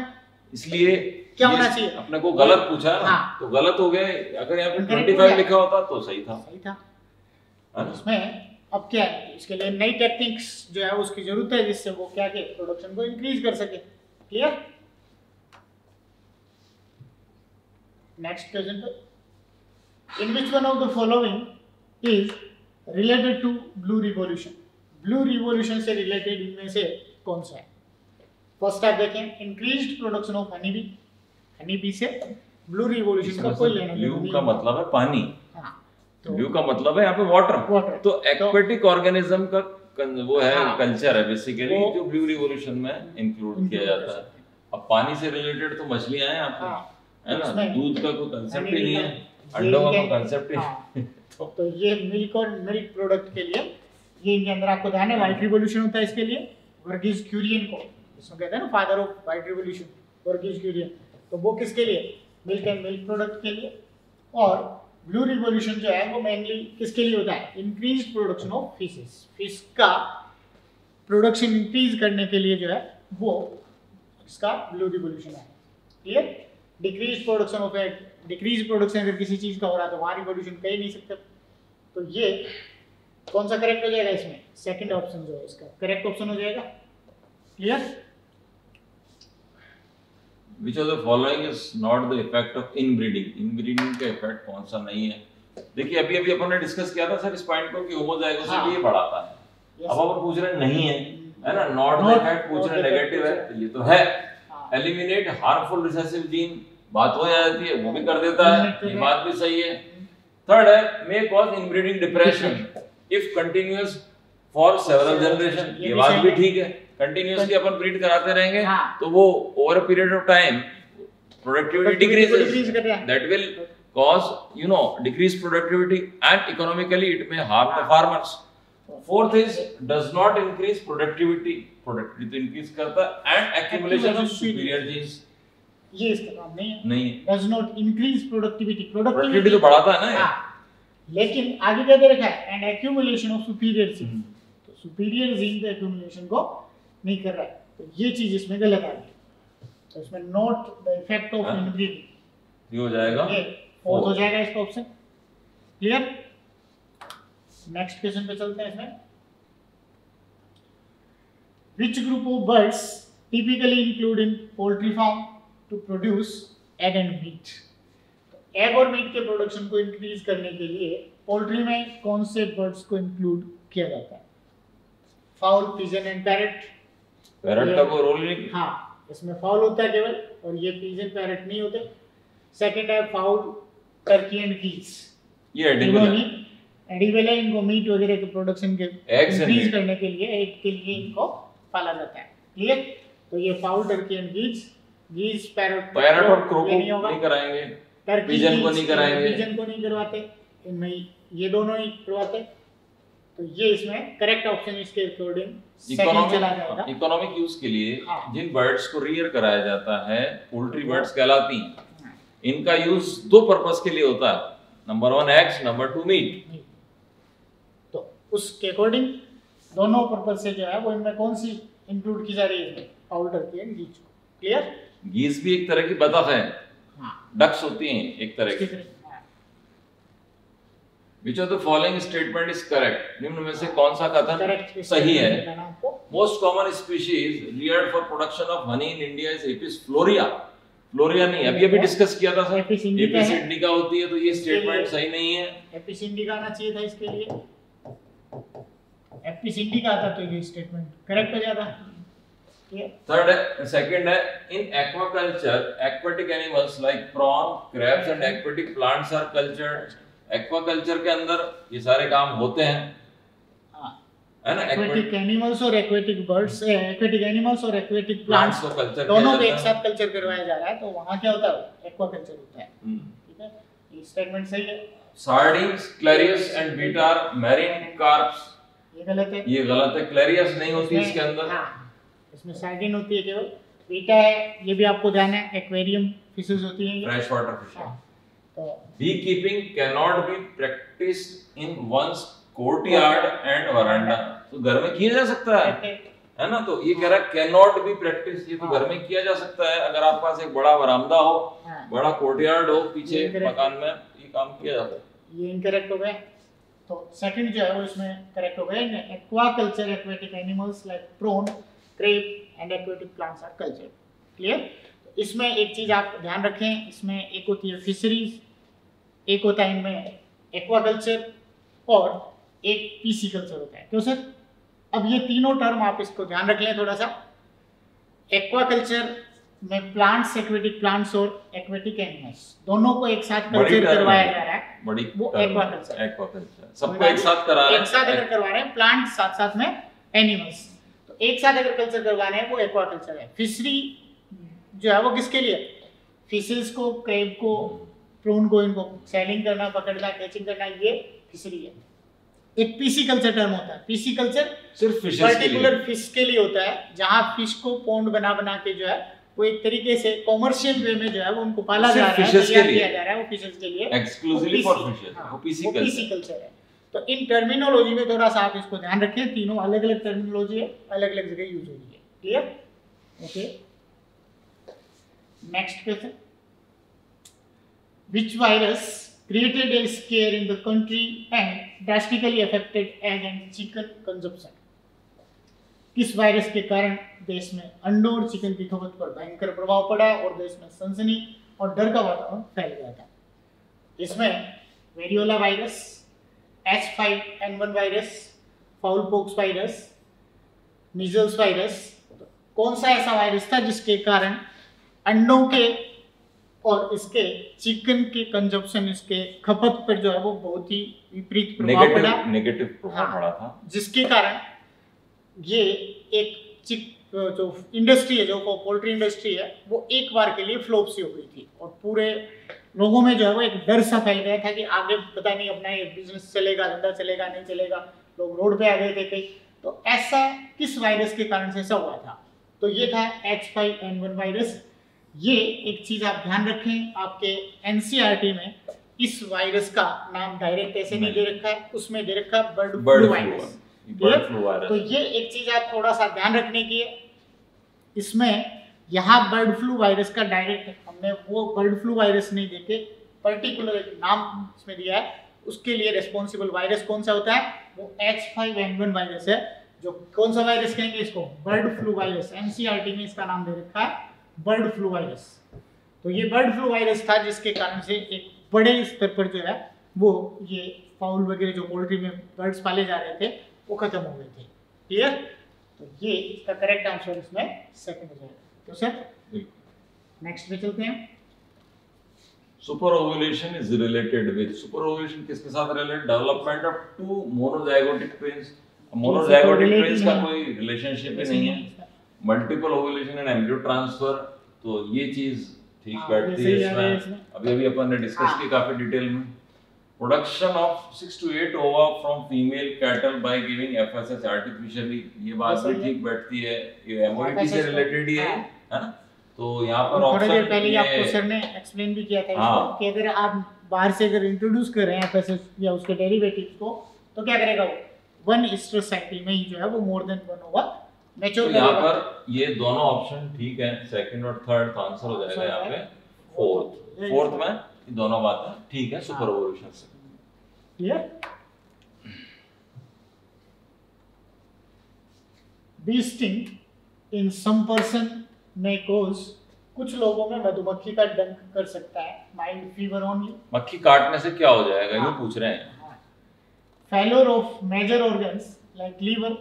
इसलिए क्या होना चाहिए, अपने को गलत पूछा। हाँ। तो गलत हो गए, अगर यहाँ पे 25 लिखा होता तो सही था, सही था। उसमें अब क्या है, इसके लिए नई टेक्निक्स जो है उसकी जरूरत है, जिससे वो क्या प्रोडक्शन को इंक्रीज कर सके। Clear. Next question: in which one of the following is related to blue revolution? Blue revolution से related इनमें से कौन सा है? First आप देखें increased production of honey bee। honey bee से blue revolution का कोई लेना नहीं है। blue का मतलब है पानी। हाँ। blue का मतलब है यहाँ पे water। तो aquatic organism का वो है culture है basically जो blue revolution में include किया जाता है। अब पानी से related तो मछलियाँ हैं यहाँ पे, है ना। दूध का कोई कांसेप्ट ही नहीं है, अंडों का कोई कांसेप्ट ही नहीं। तो ये मिल्क और मिल्क प्रोडक्ट के लिए ये इनके अंदर आपको ध्यान है। व्हाइट रिवॉल्यूशन होता है इसके लिए, वर्गीज क्यूरियन को इसको कहते हैं ना father of white revolution, वर्गीज क्यूरियन। तो वो किसके लिए, मिल्क एंड मिल्क प्रोडक्ट के लिए। और ब्लू रिवॉल्यूशन जो है वो मेनली किसके लिए होता है, increase production of fishes. Fish का प्रोडक्शन इंक्रीज करने के लिए जो है वो इसका ब्लू रिवॉल्यूशन है। Clear. Decrease production of eight, decrease production अगर किसी चीज़ का हो रहा है तो वहाँ रिवॉल्यूशन कह ही नहीं सकते। तो ये कौन सा करेक्ट हो जाएगा, इसमें सेकंड ऑप्शन जो है इसका करेक्ट ऑप्शन हो जाएगा। Clear. Which of the following is not the effect of इनब्रीडिंग। इनब्रीडिंग का इफेक्ट कौन सा नहीं है। देखिए अभी अभी अपन ने डिस्कस किया था सर इस पॉइंट को कि होमोजाइगोस से ये बढ़ाता है। अब अपन पूछ रहे नहीं है, है ना, नॉट द इफेक्ट पूछ रहे, नेगेटिव है तो ये तो है। एलिमिनेट हार्मफुल रिसेसिव जीन, बात हो जाती है, वो भी कर देता है, ये बात भी सही है। थर्ड है may cause इनब्रीडिंग depression if continuous for several generation, ये बात भी ठीक है। कंटिन्यूअसली अपन ब्रीड कराते रहेंगे तो वो over a period of time productivity decreases, that will cause you know decrease productivity and economically it may harm the farmers. Fourth is does not increase productivity, productivity तो इंक्रीज करता है and accumulation of superior genes, ये इसका काम नहीं है, नहीं है। Does not increase productivity, productivity तो बढ़ाता है ना, लेकिन आगे क्या दे रखा है and accumulation of superior genes, तो सुपीरियर जीन के एक्यूमुलेशन को नहीं कर रहा है, तो ये चीज इसमें गलत आ गई। तो इसमें not the effect of इनब्रीडिंग ये हो जाएगा, फोर्थ हो जाएगा इसका ऑप्शन। क्लियर। नेक्स्ट क्वेश्चन पे चलते हैं। इसमें which group of birds typically include in poultry farm to produce egg and meat. Egg और मीट के प्रोडक्शन को इंक्रीज करने के लिए पोल्ट्री में कौन से बर्ड्स को इंक्लूड किया जाता है। Fowl, pigeon and parrot. Parrot का कोई रोल नहीं। हाँ, इसमें फाउल होता है केवल, और ये पिजन पैरेट नहीं होते। सेकेंड है फाउल, टर्की एंड गीज, ये एडिबल है, इनको मीट वगैरह के प्रोडक्शन के इंक्रीज करने के लिए, एग के लिए इनको पाला जाता है। क्लियर। तो ये fowl, turkey and geese, parrot और क्रो को नहीं कराएंगे, पिजन को नहीं कराएंगे, पिजन को नहीं करवाते, इनमें ये दोनों ही करवाते। तो ये इसमें करेक्ट ऑप्शन इसके अकॉर्डिंग चला जाएगा। इकोनॉमिक यूज के लिए जिन बर्ड्स को रियर कराया जाता है पोल्ट्री बर्ड्स कहलाती हैं। इनका यूज दो पर्पस के लिए होता है, नंबर 1 एग्स, नंबर 2 मीट। उसके अकॉर्डिंग दोनों पर्पस से जो है वो इनमें कौन सी इंक्लूड की जा रही है, पाउडर की एंड गीज को। क्लियर। गीज भी एक तरह की बतख है। हाँ। डक्स होती हैं एक तरह की। Which of the following statement is correct. निम्न में से कौन सा कथन सही है। Most common species reared for production of honey in India is Apis florea. Florea नहीं, अभी अभी डिस्कस किया था सर, एपिस इंडिका होती है, तो ये स्टेटमेंट सही नहीं है। एपिस इंडिका आना चाहिए था इसके लिए, एपिस इंडिका आता तो ये स्टेटमेंट करेक्ट हो जाता। थर्ड सेकंड है in aquaculture aquatic animals like prawn crabs and aquatic plants are cultured. Aquaculture के अंदर ये सारे काम होते हैं है ना। एक्वाटिक एनिमल्स और एक्वाटिक बर्ड्स, एक्वाटिक एनिमल्स और एक्वाटिक प्लांट्स को कल्चर दोनों को एक साथ कल्चर करवाया जा रहा है तो वहां क्या होता है एक्वाकल्चर होता है। ठीक है ये स्टेटमेंट सही है। Sardines clarias and beet are marine carps. ये गलत है, ये गलत है। क्लैरियस नहीं होती इसके अंदर, इसमें सार्डिन होती है केवल। बीटा है ये भी आपको जाना है, एक्वेरियम फिशेस होती हैं, फ्रेश वाटर फिशेस। तो bee keeping can not be practised in one's courtyard and veranda. तो घर में किया जा सकता है ना। तो ये कह रहा है कैन नॉट बी प्रैक्टिस, ये तो घर में किया जा सकता है। अगर आपके पास एक बड़ा वरामदा हो, बड़ा कोर्टयार्ड हो पीछे मकान में, ये काम किया जाता है। ये इनकरेक्ट हो गया। तो सेकंड जो है वो इसमें करेक्ट हो गया। Aquaculture aquatic animals like prawn crab and aquatic plants are culture. Clear. इसमें एक चीज़ आप ध्यान रखें, इसमें एक होती है फिशरीज, एक होता है इनमें एक्वाकल्चर और एक पीसी कल्चर होता है। क्यों सर? अब ये तीनों टर्म आप इसको ध्यान रख लें थोड़ा सा। एक्वाकल्चर में प्लांट्स, एक्वेटिक प्लांट्स और एक्वेटिक एनिमल्स दोनों को एक साथ कल्चर करवाया जा रहा है, बड़ी वो एक्वाकल्चर। एक्वाकल्चर सबको एक साथ करा रहे हैं, एक साथ अगर करवा रहे हैं प्लांट साथ साथ में एनिमल्स, एक साथ अगर कल्चर करवाने हैं वो एक्वाकल्चर है। फिशरी जो है वो किसके लिए? फिशेस को, क्रैब को, प्रून को, इनको सेलिंग करना, पकड़ना, कैचिंग करना, ये फिशरी है। एक पीसी कल्चर टर्म होता है। पीसी कल्चर सिर्फ पर्टिकुलर फिश के लिए होता है, जहाँ फिश को पोंड बना बना के जो है वो एक तरीके से कॉमर्शियल वे में जो है वो उनको पाला जा रहा है, तैयार किया जा रहा है, वो फिशेस के लिए एक्सक्लूसिवली फॉर फिशेस, वो पीसी कल्चर है। तो इन टर्मिनोलॉजी में थोड़ा सा आप इसको ध्यान रखें, तीनों अलग अलग टर्मिनोलॉजी है, अलग अलग जगह यूज हो रही है। Clear? Okay next question. Which virus created a scare in the country and drastically affected egg and chicken consumption. किस वायरस के कारण देश में अंडों और चिकन की खपत पर भयंकर प्रभाव पड़ा और देश में सनसनी और डर का वातावरण फैल गया था। इसमें variola virus, H5N1 virus, fowl pox virus, measles virus, कौन सा ऐसा वायरस था जिसके कारण अंडों के और इसके चिकन के कंजप्शन, इसके खपत पर जो है वो बहुत ही विपरीत प्रभाव पड़ा, नेगेटिव प्रभाव पड़ा था, जिसके कारण ये एक जो इंडस्ट्री है, जो पोल्ट्री इंडस्ट्री है, वो एक बार के लिए फ्लॉप सी हो गई थी और पूरे लोगों में जो है वो एक डर सा फैल गया था कि आगे पता नहीं अपना ये बिजनेस चलेगा, धंधा चलेगा नहीं चलेगा, लोग रोड पे आ गए थे कई। तो ऐसा किस वायरस के कारण से ऐसा हुआ था? तो ये था H5N1 वायरस। ये एक चीज़ आप ध्यान रखें, आपके NCERT में इस वायरस का नाम डायरेक्ट ऐसे नहीं दे रखा है, उसमें दे रखा बर्ड फ्लू वायरस। तो ये एक चीज़ आप थोड़ा सा ध्यान रखने की है। इसमें यहाँ बर्ड फ्लू वायरस का डायरेक्ट हमने वो बर्ड फ्लू वायरस नहीं देखे, पर्टिकुलर एक नाम इसमें दिया है, उसके लिए रेस्पॉन्सिबल वायरस कौन सा होता है वो H5N1 वायरस है। जो कौन सा वायरस कहेंगे इसको? Bird flu virus. NCERT में इसका नाम दे रखा है बर्ड फ्लू वायरस। तो ये बर्ड फ्लू वायरस था जिसके कारण से एक बड़े स्तर पर जो है वो ये फाउल वगैरह जो पोल्ट्री में बर्ड्स पाले जा रहे थे वो खत्म हो गए थे। क्लियर? तो ये इसका करेक्ट आंसर इसमें सेकेंड हो जाएगा। तो सर नेक्स्ट पे चलते हैं। Super ovulation is related with, super ovulation किसके साथ related? Development of two monozygotic twins. Monozygotic twins का कोई रिलेशनशिप ही नहीं है। Multiple ovulation and embryo transfer, तो ये चीज ठीक बैठती है इसमें। अभी अपन ने डिस्कस की काफी डिटेल में। Production of 6 to 8 ova from female cattle by giving एफएसएच artificially, ये बात भी ठीक बैठती है, ये एमओईटी से रिलेटेड ही है ना। तो यहाँ पर ऑप्शन थोड़ा पहले ही आपको सर ने एक्सप्लेन भी किया था कि अगर आप बाहर से अगर इंट्रोड्यूस कर रहे हैं एफएसएच या उसके डेरिवेटिव्स को तो क्या करेगा वो 1:70 में ही जो है वो मोर देन 1 ओवर मैच्योर करेगा। यहाँ पर ये दोनों ऑप्शन ठीक है, सेकंड और थर्ड आंसर हो जाएगा। यहाँ पे फोर्थ में दोनों बातें ठीक है सुपर ओवोल्यूशन से। Clear? Bee sting in some person में कोज, कुछ लोगों में मधुमक्खी का डंक कर सकता है, माइल्ड फीवर ओनली। मक्खी काटने से क्या हो जाएगा ये पूछ रहे हैं। Failure of major organs like liver,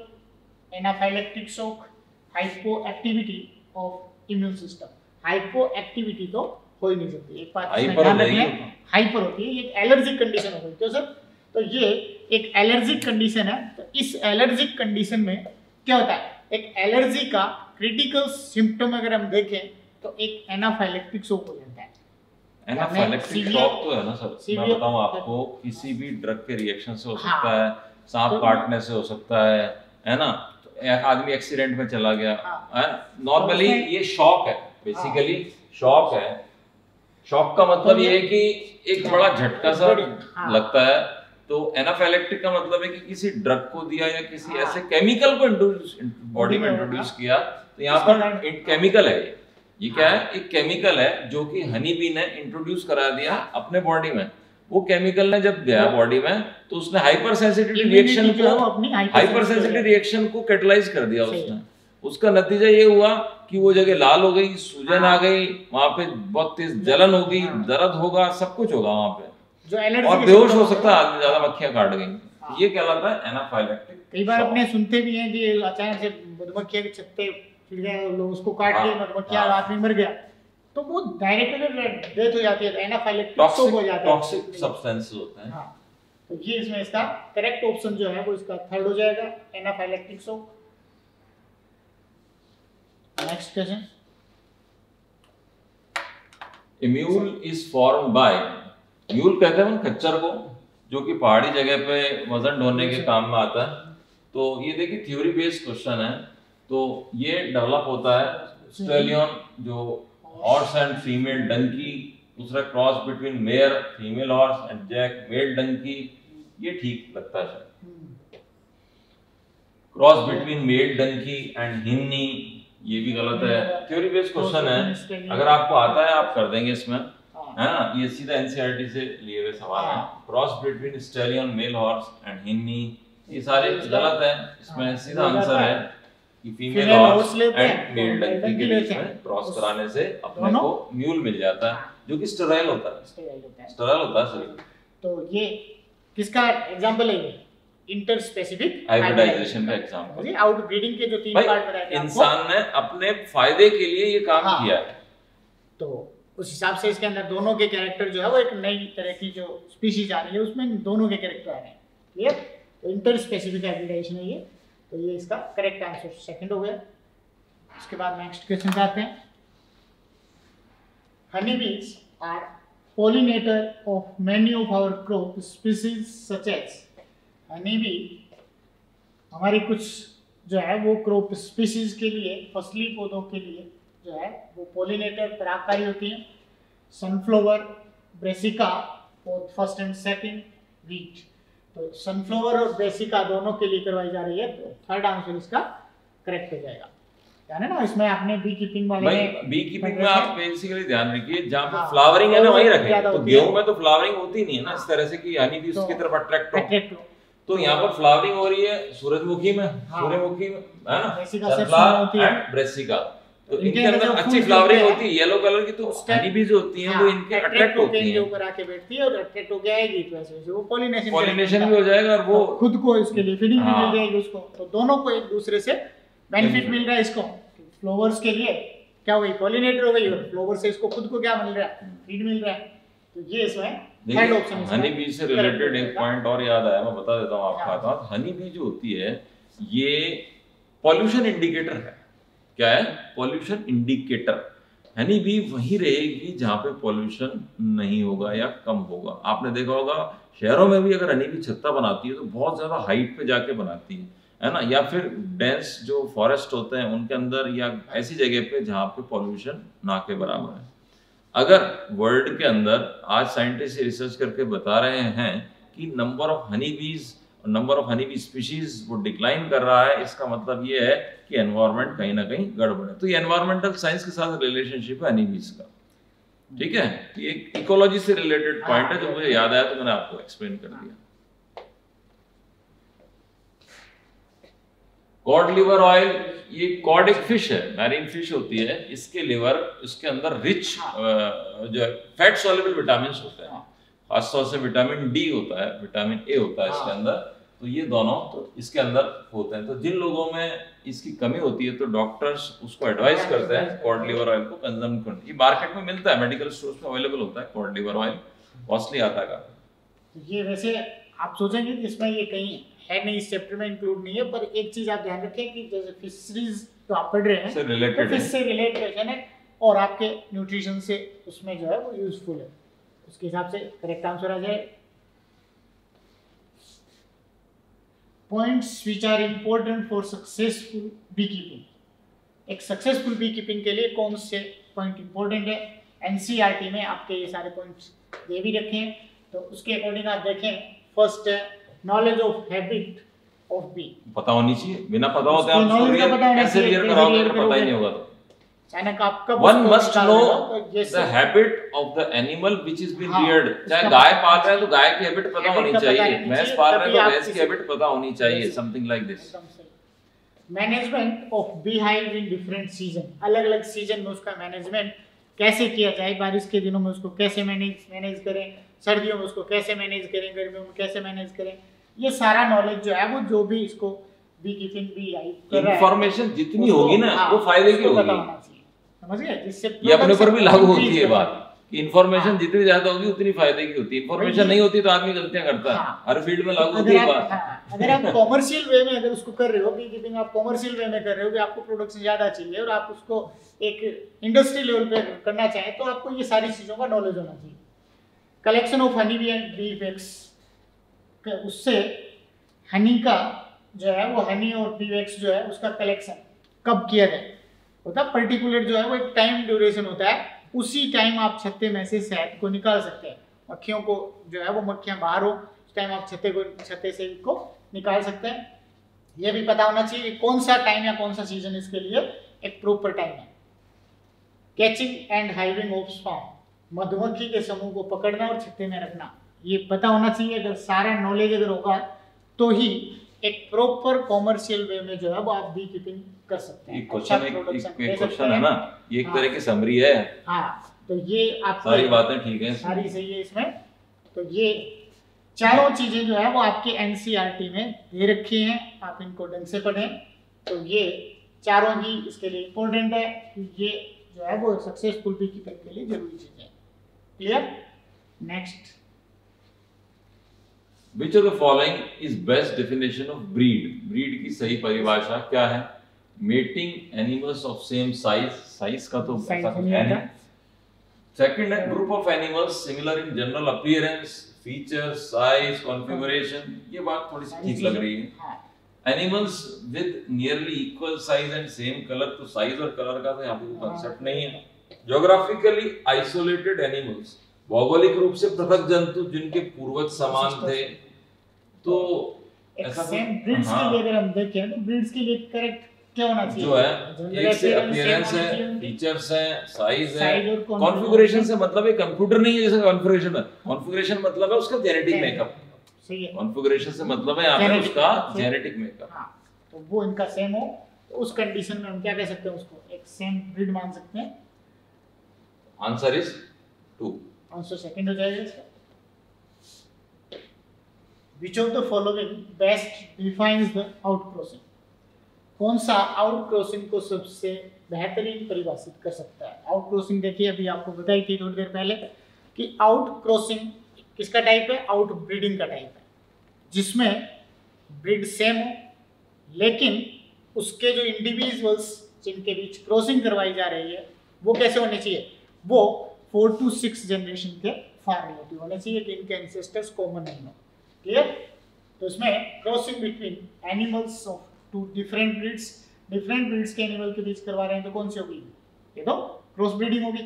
एनाफाइलेक्टिक shock, hypoactivity of immune system. Hypoactivity तो हो ही नहीं सकती, एक बात ध्यान रखना, हाइपर होती है, ये एक एलर्जिक कंडीशन हो गई। क्यों सर? तो ये एक एलर्जिक कंडीशन है, तो इस एलर्जिक कंडीशन में क्या होता है, एक एलर्जी का क्रिटिकल सिम्पटम अगर हम देखें तो एक एनाफाइलेक्टिक शॉक हो जाता है। एनाफाइलेक्टिक शॉक तो है ना सर, मैं बताऊं आपको, किसी भी ड्रग के रिएक्शन से हो सकता है, सांप काटने से हो सकता है ना, एक आदमी एक्सीडेंट में चला गया है ना। नॉर्मली ये शॉक है, बेसिकली शॉक है। शॉक का मतलब ये है कि एक बड़ा झटका सा लगता है। तो एनाफाइलेक्टिक का मतलब है कि किसी ड्रग को दिया या किसी ऐसे केमिकल को बॉडी में इंट्रोड्यूस किया। तो यहाँ पर केमिकल है, ये क्या है, एक केमिकल है जो कि हनी बी ने इंट्रोड्यूस करा दिया अपने बॉडी में। वो केमिकल ने जब गया बॉडी में तो उसने हाइपरसेंसिटिव रिएक्शन को, हाइपरसेंसिटिव रिएक्शन को कैटलाइज कर दिया उसने। उसका नतीजा ये हुआ कि वो जगह लाल हो गई, सूजन आ गई, वहां पे बहुत तेज जलन होगी, दर्द होगा, सब कुछ होगा वहां पे, जो एलर्जी और बेहोश हो सकता है, ज्यादा मक्खियां काट गई। ये कहलाता है एनाफाइलेक्टिक। कई बार अपने सुनते भी हैं कि अचानक से मधुमक्खियां के छत्ते छिड़ गए, लोग उसको काट लिए, मधुमक्खियां रात में मर गया, तो वो डायरेक्ट डेथ हो जाती है, एनाफाइलेक्टिक हो जाता है, टॉक्सिक सब्सटेंस होता है। तो ये इसमें इसका करेक्ट ऑप्शन जो है वो इसका थर्ड हो जाएगा, एनाफाइलेक्टिक shock. Next question. A mule is formed by, mule कहते हैं खच्चर को, जो कि पहाड़ी जगह पे वजन ढोने के काम में आता है। तो ये देखिए थ्योरी बेस्ड क्वेश्चन है। तो ये डेवलप होता है स्टेलियन, जो हॉर्स एंड फीमेल डंकी, दूसरा cross between mare female horse and jack male donkey, ये ठीक लगता है। Cross between male donkey and hinny, ये भी गलत है, थ्योरी बेस्ड क्वेश्चन है। अगर आपको आता है आप कर देंगे इसमें, है ना, ये सीधा एनसीईआरटी से लिए हुए सवाल है। Cross between stallion male horse and hinny, ये सारे गलत है। इसमें सीधा आंसर है कि female horse and male donkey के बीच में क्रॉस कराने से अपने को म्यूल मिल जाता है, जो कि स्टेराइल होता है, स्टेराइल होता है सर। तो ये किसका एग्जांपल है? इंटर स्पेसिफिक हाइब्रिडाइजेशन का एग्जांपल है। आउटब्रीडिंग के जो तीन पार्ट बताए, इंसान ने अपने फायदे के लिए ये काम किया है। तो उस हिसाब से इसके अंदर दोनों के कैरेक्टर जो है वो एक नई तरह की जो स्पीशीज आ रही है उसमें दोनों के कैरेक्टर आ रहे हैं, क्लियर। तो इंटर स्पेसिफिक हाइब्रिडाइजेशन है ये, तो ये इसका करेक्ट आंसर सेकंड हो गया। उसके बाद नेक्स्ट क्वेश्चन आते हैं, honey bees are pollinator of many of our crop species such as. Honey bee हमारी कुछ जो है वो क्रॉप स्पीशीज के लिए, फसली पौधों के लिए जो है वो पोलिनेटर परागकारी होती है। सनफ्लावर, ब्रेसिका और फर्स्ट एंड सेकंड वीट। तो सनफ्लावर और ब्रेसिका दोनों के लिए करवाई जा रही है। तो थर्ड आंसर इसका करेक्ट हो जाएगा। जाने ना इसमें आपने बी कीपिंग वाले, बी कीपिंग में आप बेसिकली ध्यान रखिए, जहां पे फ्लावरिंग है ना वहीं रखें। तो गेहूं में तो फ्लावरिंग होती नहीं है ना इस तरह से कि हनी बी उसकी तरफ अट्रैक्ट हो। तो यहाँ पर फ्लावरिंग हो रही है सूरजमुखी में, सूर्यमुखी में, है ना, ब्रेसिका। तो इनके अंदर अच्छी फ्लावरिंग होती है, येलो कलर की, तो हनी बीज होती हैं वो इनके अट्रैक्ट होती हैं, ऊपर आके बैठती है और अट्रैक्ट हो जाएगी, तो ऐसे वो पॉलिनेशन भी हो जाएगा और वो खुद को इसके लिए फीडिंग भी मिल जाएगी उसको। तो दोनों को एक दूसरे से बेनिफिट मिल रहा है। इसको फ्लावर्स के लिए क्या हो गई, पॉलिनेटर हो गई, और फ्लावर से इसको खुद को क्या मिल रहा है, फीड मिल रहा है। तो ये इसमें हनी बी से रिलेटेड एक पॉइंट और याद आया, मैं बता देता हूँ आपको। हनी बी जो होती है ये पॉल्यूशन इंडिकेटर है। क्या है? Pollution indicator. हनी बी वही रहेगी जहाँ पे पॉल्यूशन नहीं होगा या कम होगा। आपने देखा होगा शहरों में भी अगर हनी बी छत्ता बनाती है तो बहुत ज्यादा हाइट पे जाके बनाती है ना, या फिर डेंस जो फॉरेस्ट होते हैं उनके अंदर, या ऐसी जगह पे जहाँ पे पॉल्यूशन ना के बराबर है। अगर वर्ल्ड के अंदर आज साइंटिस्ट रिसर्च करके बता रहे हैं कि number of honey bees, number of honey bee species वो डिक्लाइन कर रहा है, इसका मतलब ये है कि एनवायरनमेंट कहीं ना कहीं गड़बड़ है। तो ये एनवायरमेंटल साइंस के साथ रिलेशनशिप है हनी बीज का, ठीक है। ये एक इकोलॉजी से रिलेटेड पॉइंट है जो मुझे याद आया तो मैंने आपको एक्सप्लेन कर दिया। कॉड लिवर ऑयल, ये कॉड एक फिश है, मैरीन फिश होती है। इसके लिवर, इसके अंदर रिच जो फैट सॉल्युबल विटामिन होते हैं, खासतौर से विटामिन डी होता है, विटामिन ए होता है इसके अंदर। तो ये दोनों तो इसके अंदर होते हैं। तो जिन लोगों में इसकी कमी होती है तो डॉक्टर्स उसको एडवाइस करते हैं कॉड लिवर ऑयल को कंज्यूम करना। ये मार्केट में मिलता है, मेडिकल स्टोर्स में अवेलेबल होता है कॉड लिवर ऑयल, कॉस्टली आता है काफी। ये वैसे आप सोचेंगे कि इसमें ये कहीं है नहीं, इस चैप्टर में इंक्लूड नहीं है, पर एक चीज आप ध्यान रखें कि जैसे फिशरीज तो आप पढ़ रहे हैं से रिलेटेड है और आपके न्यूट्रिशन से उसमें जो है वो यूजफुल है, उसके हिसाब से करेक्ट आंसर आ जाए। Points which are important for successful bee keeping, एक सक्सेसफुल बी कीपिंग के लिए कौन से पॉइंट इम्पोर्टेंट है। एनसीईआरटी में आपके ये सारे पॉइंट्स दे भी रखे हैं, तो उसके अकॉर्डिंग आप देखें। फर्स्ट है knowledge of habit of bee, पता होनी चाहिए, बिना पता होते आप कैसे रियर कराओगे अगर पता ही नहीं होगा तो अचानक आपका one must know the habit of the animal which is been reared. चाहे गाय पाल रहे हैं तो गाय की हैबिट पता होनी चाहिए, भैंस पाल रहे हैं तो भैंस की हैबिट पता होनी चाहिए, something like this. Management of beehive in different season, अलग-अलग सीजन में उसका मैनेजमेंट कैसे किया जाए, बारिश के दिनों में उसको कैसे मैनेज करें, सर्दियों में उसको कैसे मैनेज करें, गर्मियों में कैसे मैनेज करें, ये सारा नॉलेज जो है वो जो भी इसको बी कीपिंग बी आई कर रहा है, इंफॉर्मेशन जितनी होगी ना वो फायदे की होगी, समझ गए। इससे ये अपने ऊपर भी लागू होती है बात कि इंफॉर्मेशन जितनी ज्यादा होगी उतनी फायदे की होती है, इंफॉर्मेशन नहीं होती तो आदमी गलतियां करता है, हर फील्ड में लागू होती है बात। अगर आप कॉमर्शियल वे में अगर उसको कर रहे हो, बी कीपिंग आप कॉमर्शियल वे में कर रहे हो कि आपको प्रोडक्शन ज्यादा चाहिए और आप उसको एक इंडस्ट्री लेवल पे करना चाहे तो आपको ये सारी चीजों का नॉलेज होना चाहिए। Collection of honey bee and bee wax, उससे हनी का जो है वो हनी और बी वैक्स जो है उसका कलेक्शन कब किया जाए होता है पर्टिकुलर जो है वो एक टाइम ड्यूरेशन होता है, उसी टाइम आप छत्ते में से शहद को निकाल सकते हैं। मक्खियों को जो है वो मक्खियाँ बाहर हो उस टाइम आप छत्ते से इनको निकाल सकते हैं। ये भी पता होना चाहिए कि कौन सा टाइम या कौन सा सीजन इसके लिए एक प्रॉपर टाइम है। Catching and hiving of swarm, मधुमक्खी के समूह को पकड़ना और छत्ते में रखना, ये पता होना चाहिए। अगर सारा नॉलेज अगर होगा तो ही एक प्रॉपर कॉमर्शियल वे में जो है वो आप बी कीपिंग कर सकते हैं। क्वेश्चन है ना, ये एक तरह की समरी है। हाँ, तो ये आप सारी बातें ठीक है, सारी सही है इसमें। तो ये चारों चीजें जो है वो आपके एनसीईआरटी में दे रखी हैं, आप इनको ढंग से पढ़ें। तो ये चारों ही इसके लिए इम्पोर्टेंट है, ये जो है वो सक्सेसफुल बी कीपिंग के लिए जरूरी चीज है। Clear? Next. Which of the following is best definition of breed? Breed की सही परिभाषा क्या है? Mating animals of same size, size का तो ऐसा कुछ है नहीं। Second है group of animals similar in general appearance, features, size, configuration, ये बात थोड़ी सी ठीक लग रही है। Animals with nearly equal size and same color, तो size और color का तो यहाँ पे concept नहीं है। Geographically isolated animals, भौगोलिक रूप से पृथक जंतु जिनके पूर्वज समान थे। तो ऐसा ब्रीड्स के लिए अगर हम देखें तो ब्रीड्स के लिए करेक्ट क्या होना चाहिए जो है, एक से अपीयरेंस है, फीचर्स है, साइज है, कॉन्फ़िगरेशन से मतलब एक कंप्यूटर नहीं है जैसे कॉन्फ़िगरेशन है। कॉन्फ़िगरेशन मतलब है उसका जेनेटिक मेकअप, सही है। कॉन्फ़िगरेशन से मतलब है यहां पे उसका जेनेटिक मेकअप, हां तो वो इनका सेम हो तो उस कंडीशन में हम क्या कह सकते हैं, उसको एक सेम ब्रीड मान सकते हैं। Answer is 2। आंसर सेकंड हो जाएगा इसका। Which of the following best defines the आउटक्रॉसिंग, कौन सा आउटक्रॉसिंग को सबसे बेहतरीन परिभाषित कर सकता है। आउटक्रॉसिंग देखिए अभी आपको बताई थी थोड़ी देर पहले कि आउटक्रॉसिंग किसका टाइप है, आउट ब्रीडिंग का टाइप है, जिसमें ब्रीड सेम हो लेकिन उसके जो इंडिविजुअल्स जिनके बीच क्रॉसिंग करवाई जा रही है वो कैसे होने चाहिए, वो 4 to 6 जनरेशन के फार रिलेटिव होने चाहिए कि इनके एंसेस्टर्स कॉमन नहीं हो। क्लियर? तो इसमें crossing between animals of 2 different breeds, different breeds के एनिमल के बीच करवा रहे हैं तो कौन सी होगी, ये तो क्रॉस ब्रीडिंग होगी,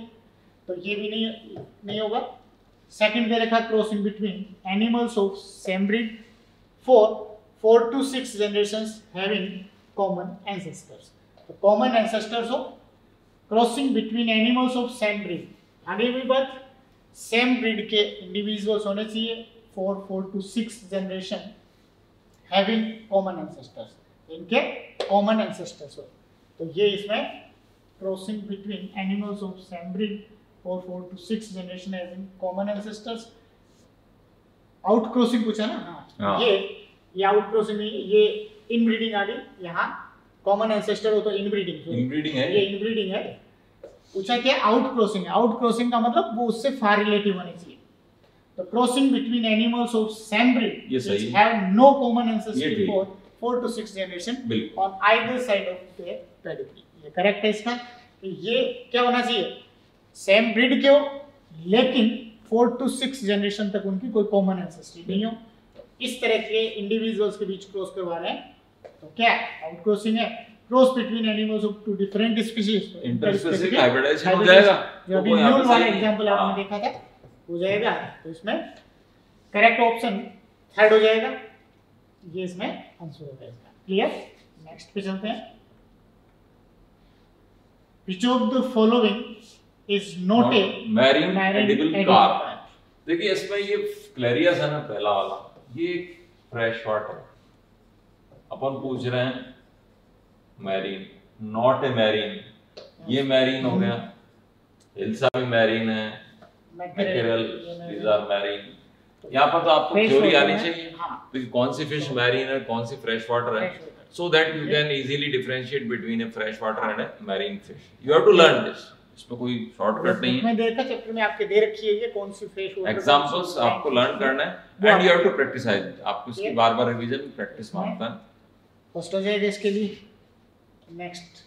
तो ये भी नहीं होगा। सेकंड पे रखा crossing between animals of same breed for 4 to 6 generations having common ancestors, तो कॉमन एंसेस्टर्स हो। Crossing between animals of same breed, आगे भी बात सेम ब्रीड के इंडिविजुअल्स होने चाहिए for 4 to 6 generation having common ancestors, इनके कॉमन एंसेस्टर्स हो, तो ये इसमें crossing between animals of same breed for 4 to 6 generation having common ancestors. Out crossing पूछा ना, हाँ ये ये आउटक्रोसिंग, ये इनब्रीडिंग आ गई। यहाँ कॉमन एंसेस्टर हो तो इनब्रीडिंग है, ये इनब्रीडिंग है। पूछा क्या आउटक्रोसिंग, आउटक्रोसिंग का मतलब वो उससे फार रिलेटिव होने चाहिए। तो crossing between animals of same breed which have no common ancestor before 4 to 6 generation on either side of their pedigree, ये करेक्ट है इसका। तो ये क्या होना चाहिए, सेम ब्रीड के हो लेकिन 4 to 6 जनरेशन तक उनकी कोई कॉमन एंसेस्टर नहीं हो। इस तरह के इंडिविजुअल्स के बीच क्रॉस करवा रहे हैं तो क्या आउटक्रॉसिंग है। Cross between animals of two different species, interspecific hybridisation हो जाएगा। जो भी न्यूल वाला एग्जांपल आपने देखा था हो जाएगा। तो इसमें करेक्ट ऑप्शन थर्ड हो जाएगा, ये इसमें आंसर हो जाएगा। क्लियर, नेक्स्ट पे चलते हैं। Which of the following is not a marine edible carp. देखिए इसमें ये क्लेरियस है ना पहला वाला, ये फ्रेश वाटर, अपन पूछ रहे हैं मैरीन, नॉट ए मैरीन, ये मैरीन हो गया। हिल्सा भी मैरीन है, मैकेरल इज आर मैरीन। यहाँ पर तो आपको थ्योरी आनी चाहिए, हाँ। तो कौन सी फिश मैरीन है, कौन सी फ्रेश वाटर है, so that you can easily differentiate between a fresh water and a marine fish. You have to learn this, इसमें कोई शॉर्टकट नहीं है। देखा चैप्टर में आपके दे रखी है ये कौन सी फ्रेश वाटर एग्जांपल्स आपको लर्न करना है and you have to practise it. आपको इसकी बार-बार रिवीजन प्रैक्टिस मांगता है। फर्स्ट हो जाएगा इसके लिए। Next,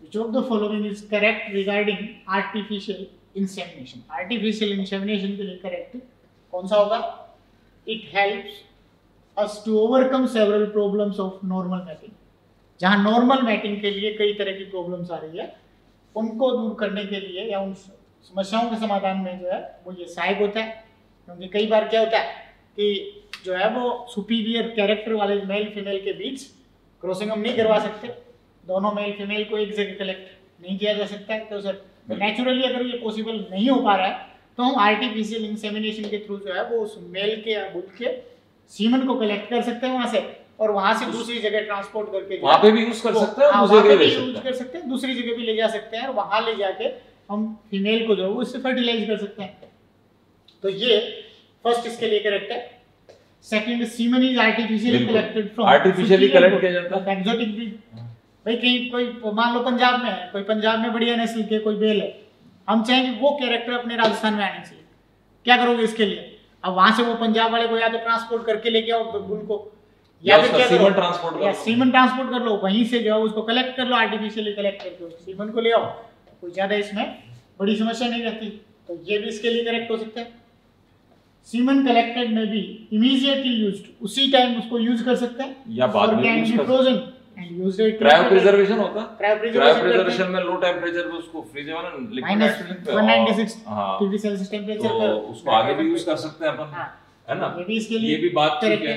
which of the following is correct regarding artificial insemination. Artificial insemination के लिए करेक्ट कौन सा होगा। It helps us to overcome several problems of normal mating. जहाँ नॉर्मल मैटिंग के लिए कई तरह की प्रॉब्लम्स आ रही है, उनको दूर करने के लिए या उन समस्याओं के समाधान में जो है वो ये सहायक होता है। क्योंकि कई बार क्या होता है कि जो है वो सुपीरियर कैरेक्टर वाले मेल फीमेल के बीच क्रॉसिंग हम नहीं करवा सकते, दोनों मेल फीमेल को एक जगह कलेक्ट नहीं किया जा सकता है। तो सर नेचुरली अगर ये पॉसिबल नहीं हो पा रहा है तो हम आर्टिफिशियल इंसेमिनेशन के थ्रू जो है वो उस मेल के या बुल के सीमन को कलेक्ट कर सकते हैं वहाँ से, और वहां से दूसरी जगह ट्रांसपोर्ट करके वहां पे भी यूज कर सकते हैं, दूसरी जगह भी यूज कर सकते हैं, दूसरी जगह भी ले जा सकते हैं और वहां ले जाके हम फीमेल को जो है उससे फर्टिलाइज कर सकते हैं। तो ये फर्स्ट इसके लिए करेक्ट है। Second, semen is artificially collected from, artificially collect किया जाता है एक्सोटिक ब्रीड। भाई कहीं कोई मान लो पंजाब में है, कोई पंजाब में बढ़िया नस्ल के कोई बेल है, हम चाहेंगे वो कैरेक्टर अपने राजस्थान में आने चाहिए, क्या करोगे इसके लिए। अब वहां से वो पंजाब वाले को या तो ट्रांसपोर्ट करके लेके आओ बुल को, या फिर सीमन ट्रांसपोर्ट कर लो, सीमन ट्रांसपोर्ट कर लो, वहीं से जो है उसको कलेक्ट कर लो, आर्टिफिशियली कलेक्ट करके सीमन को ले आओ। कोई ज़्यादा इसमें बड़ी समस्या नहीं रहती। तो ये भी इसके लिए करेक्ट हो सकता है। सीमन कलेक्टेड में भी इमीडिएटली यूज्ड, उसी टाइम उसको यूज कर सकते हैं या बाद में यूज कर frozen and used. Cryo preservation होता है, क्रायो प्रिजर्वेशन में लो टेंपरेचर पे उसको फ्रीज में ना -196 डिग्री सेल्सियस टेंपरेचर पर उसको आगे भी यूज कर सकते हैं अपन, है ना। ये भी बात ठीक है,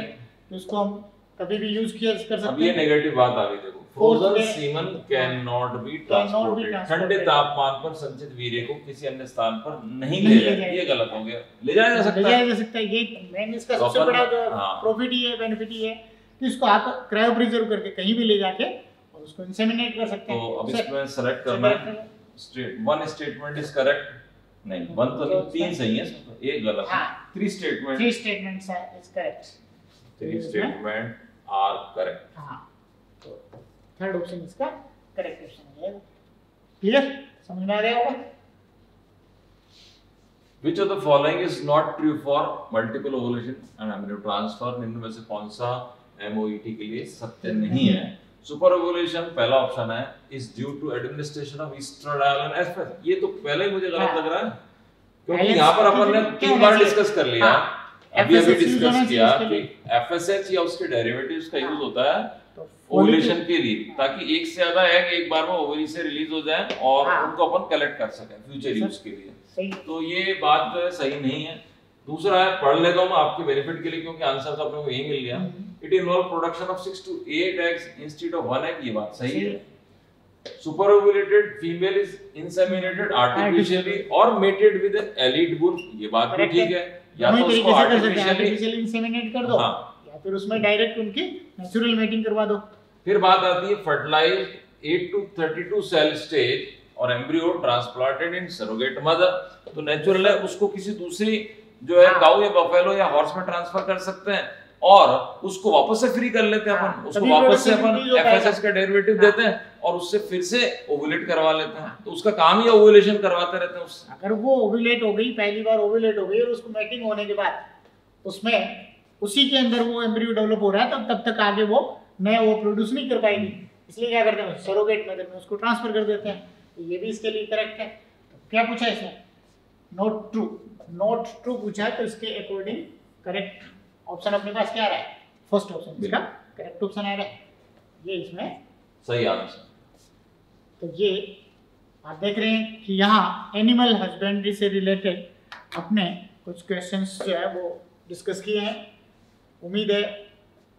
उसको हम कभी भी यूज किया कर सकते हैं। अब ये नेगेटिव बात आ गई, देखो frozen semen can not be transported. ठंडे तापमान पर संचित वीर्य को किसी अन्य स्थान पर नहीं ले जाया, ये गलत हो गया। ले जाया जा सकता है, ले जाया जा सकता है। ये मेन इसका सबसे बड़ा जो प्रॉफिट ही है, बेनिफिट ही है कि इसको आप क्रायो प्रिजर्व करके कहीं भी ले जाके और उसको इंसेमिनेट कर सकते हैं। तो अब इसमें सेलेक्ट करना है, वन स्टेटमेंट इज करेक्ट नहीं, वन तो नहीं, तीन सही है, एक गलत है। Three statements are correct, three statement are correct. हाँ, तो थर्ड ऑप्शन इसका करेक्ट ऑप्शन है। क्लियर, समझ में आ गया होगा। Which of the following is not true for multiple ovulation and embryo transfer? निम्न में से कौन सा MOET के लिए सत्य नहीं है। सुपर ओवुलेशन पहला ऑप्शन है, is due to administration of estradiol and aspirin। ये तो पहले ही मुझे गलत लग रहा है, क्योंकि यहाँ पर अपन ने तीन बार डिस्कस कर लिया। अभी डिस्कस किया कि FSH या उसके डेरिवेटिव्स का यूज होता है तो ओवुलेशन के लिए, ताकि एक से ज्यादा एग एक बार में ओवरी से रिलीज हो जाए और उनको अपन कलेक्ट कर सके फ्यूचर यूज के लिए। तो ये बात सही नहीं है। दूसरा है, पढ़ लेता हूं मैं आपके बेनिफिट के लिए, क्योंकि आंसर तो अपने को यही मिल गया। It involve production of 6 to 8 eggs instead of 1 egg, ये बात सही है। Super ovulated female is inseminated artificially और mated with an elite bull, ये बात भी ठीक है। या तो उसको आर्टिफिशियल इंसेमिनेट कर दो, हाँ। या फिर उसमें डायरेक्ट उनकी नेचुरल मेटिंग करवा दो। फिर बात आती है फर्टिलाइज्ड 8 टू 32 सेल स्टेज और embryo transplanted in surrogate mother. तो नेचुरल है, उसको किसी दूसरी जो है काऊ या बफेलो या हॉर्स में ट्रांसफर कर सकते हैं और उसको वापस से फ्री कर लेते हैं अपन, उसको वापस से अपन एफएसएस का डेरिवेटिव देते हैं और उससे फिर से ओवुलेट करवा लेते हैं। तो उसका काम ही ओवुलेशन करवाते रहते हैं उससे। अगर वो ओवुलेट हो गई, पहली बार ओवुलेट हो गई और उसको मैटिंग होने के बाद उसमें उसी के अंदर वो एम्ब्रियो डेवलप हो रहा है, तब तक आगे वो नया वो प्रोड्यूस नहीं कर पाएगी, इसलिए क्या करते हैं सरोगेट मेथड में उसको ट्रांसफर कर देते हैं। ये भी इसके लिए करेक्ट है। क्या पूछा इसमें? नॉट ट्रू, नॉट ट्रू पूछा है तो इसके अकॉर्डिंग करेक्ट ऑप्शन अपने पास क्या आ रहा है? फर्स्ट ऑप्शन, इसका करेक्ट ऑप्शन आ रहा है, ये इसमें सही आंसर। तो ये आप देख रहे हैं कि यहाँ एनिमल हस्बेंड्री से रिलेटेड अपने कुछ क्वेश्चंस जो है वो डिस्कस किए हैं। उम्मीद है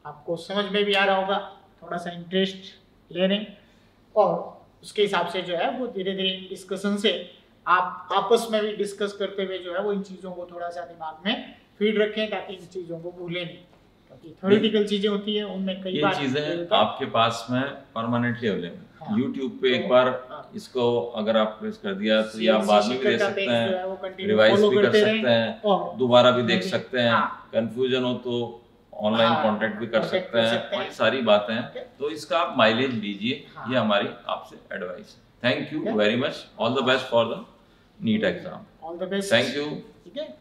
आपको समझ में भी आ रहा होगा, थोड़ा सा इंटरेस्ट ले लें और उसके हिसाब से जो है वो धीरे धीरे डिस्कशन से आप आपस में भी डिस्कस करते हुए जो है वो इन चीज़ों को थोड़ा सा दिमाग में फीड रखें ताकि इन चीजों को भूलें नहीं, क्योंकि थ्योरेटिकल चीजें होती है उनमें कई बार ये चीजें आपके पास में परमानेंटली अवेलेबल है। YouTube पे एक बार इसको अगर आप प्रेस कर दिया तो ये आप बाद में भी ले सकते हैं, रिवाइज भी कर सकते हैं, दोबारा भी देख सकते हैं, कंफ्यूजन हो तो ऑनलाइन कांटेक्ट भी कर सकते हैं, सारी बातें। तो इसका आप माइलेज लीजिए, ये हमारी आपसे एडवाइस है। Thank you very much, all the best for the NEET exam, all the best, thank you.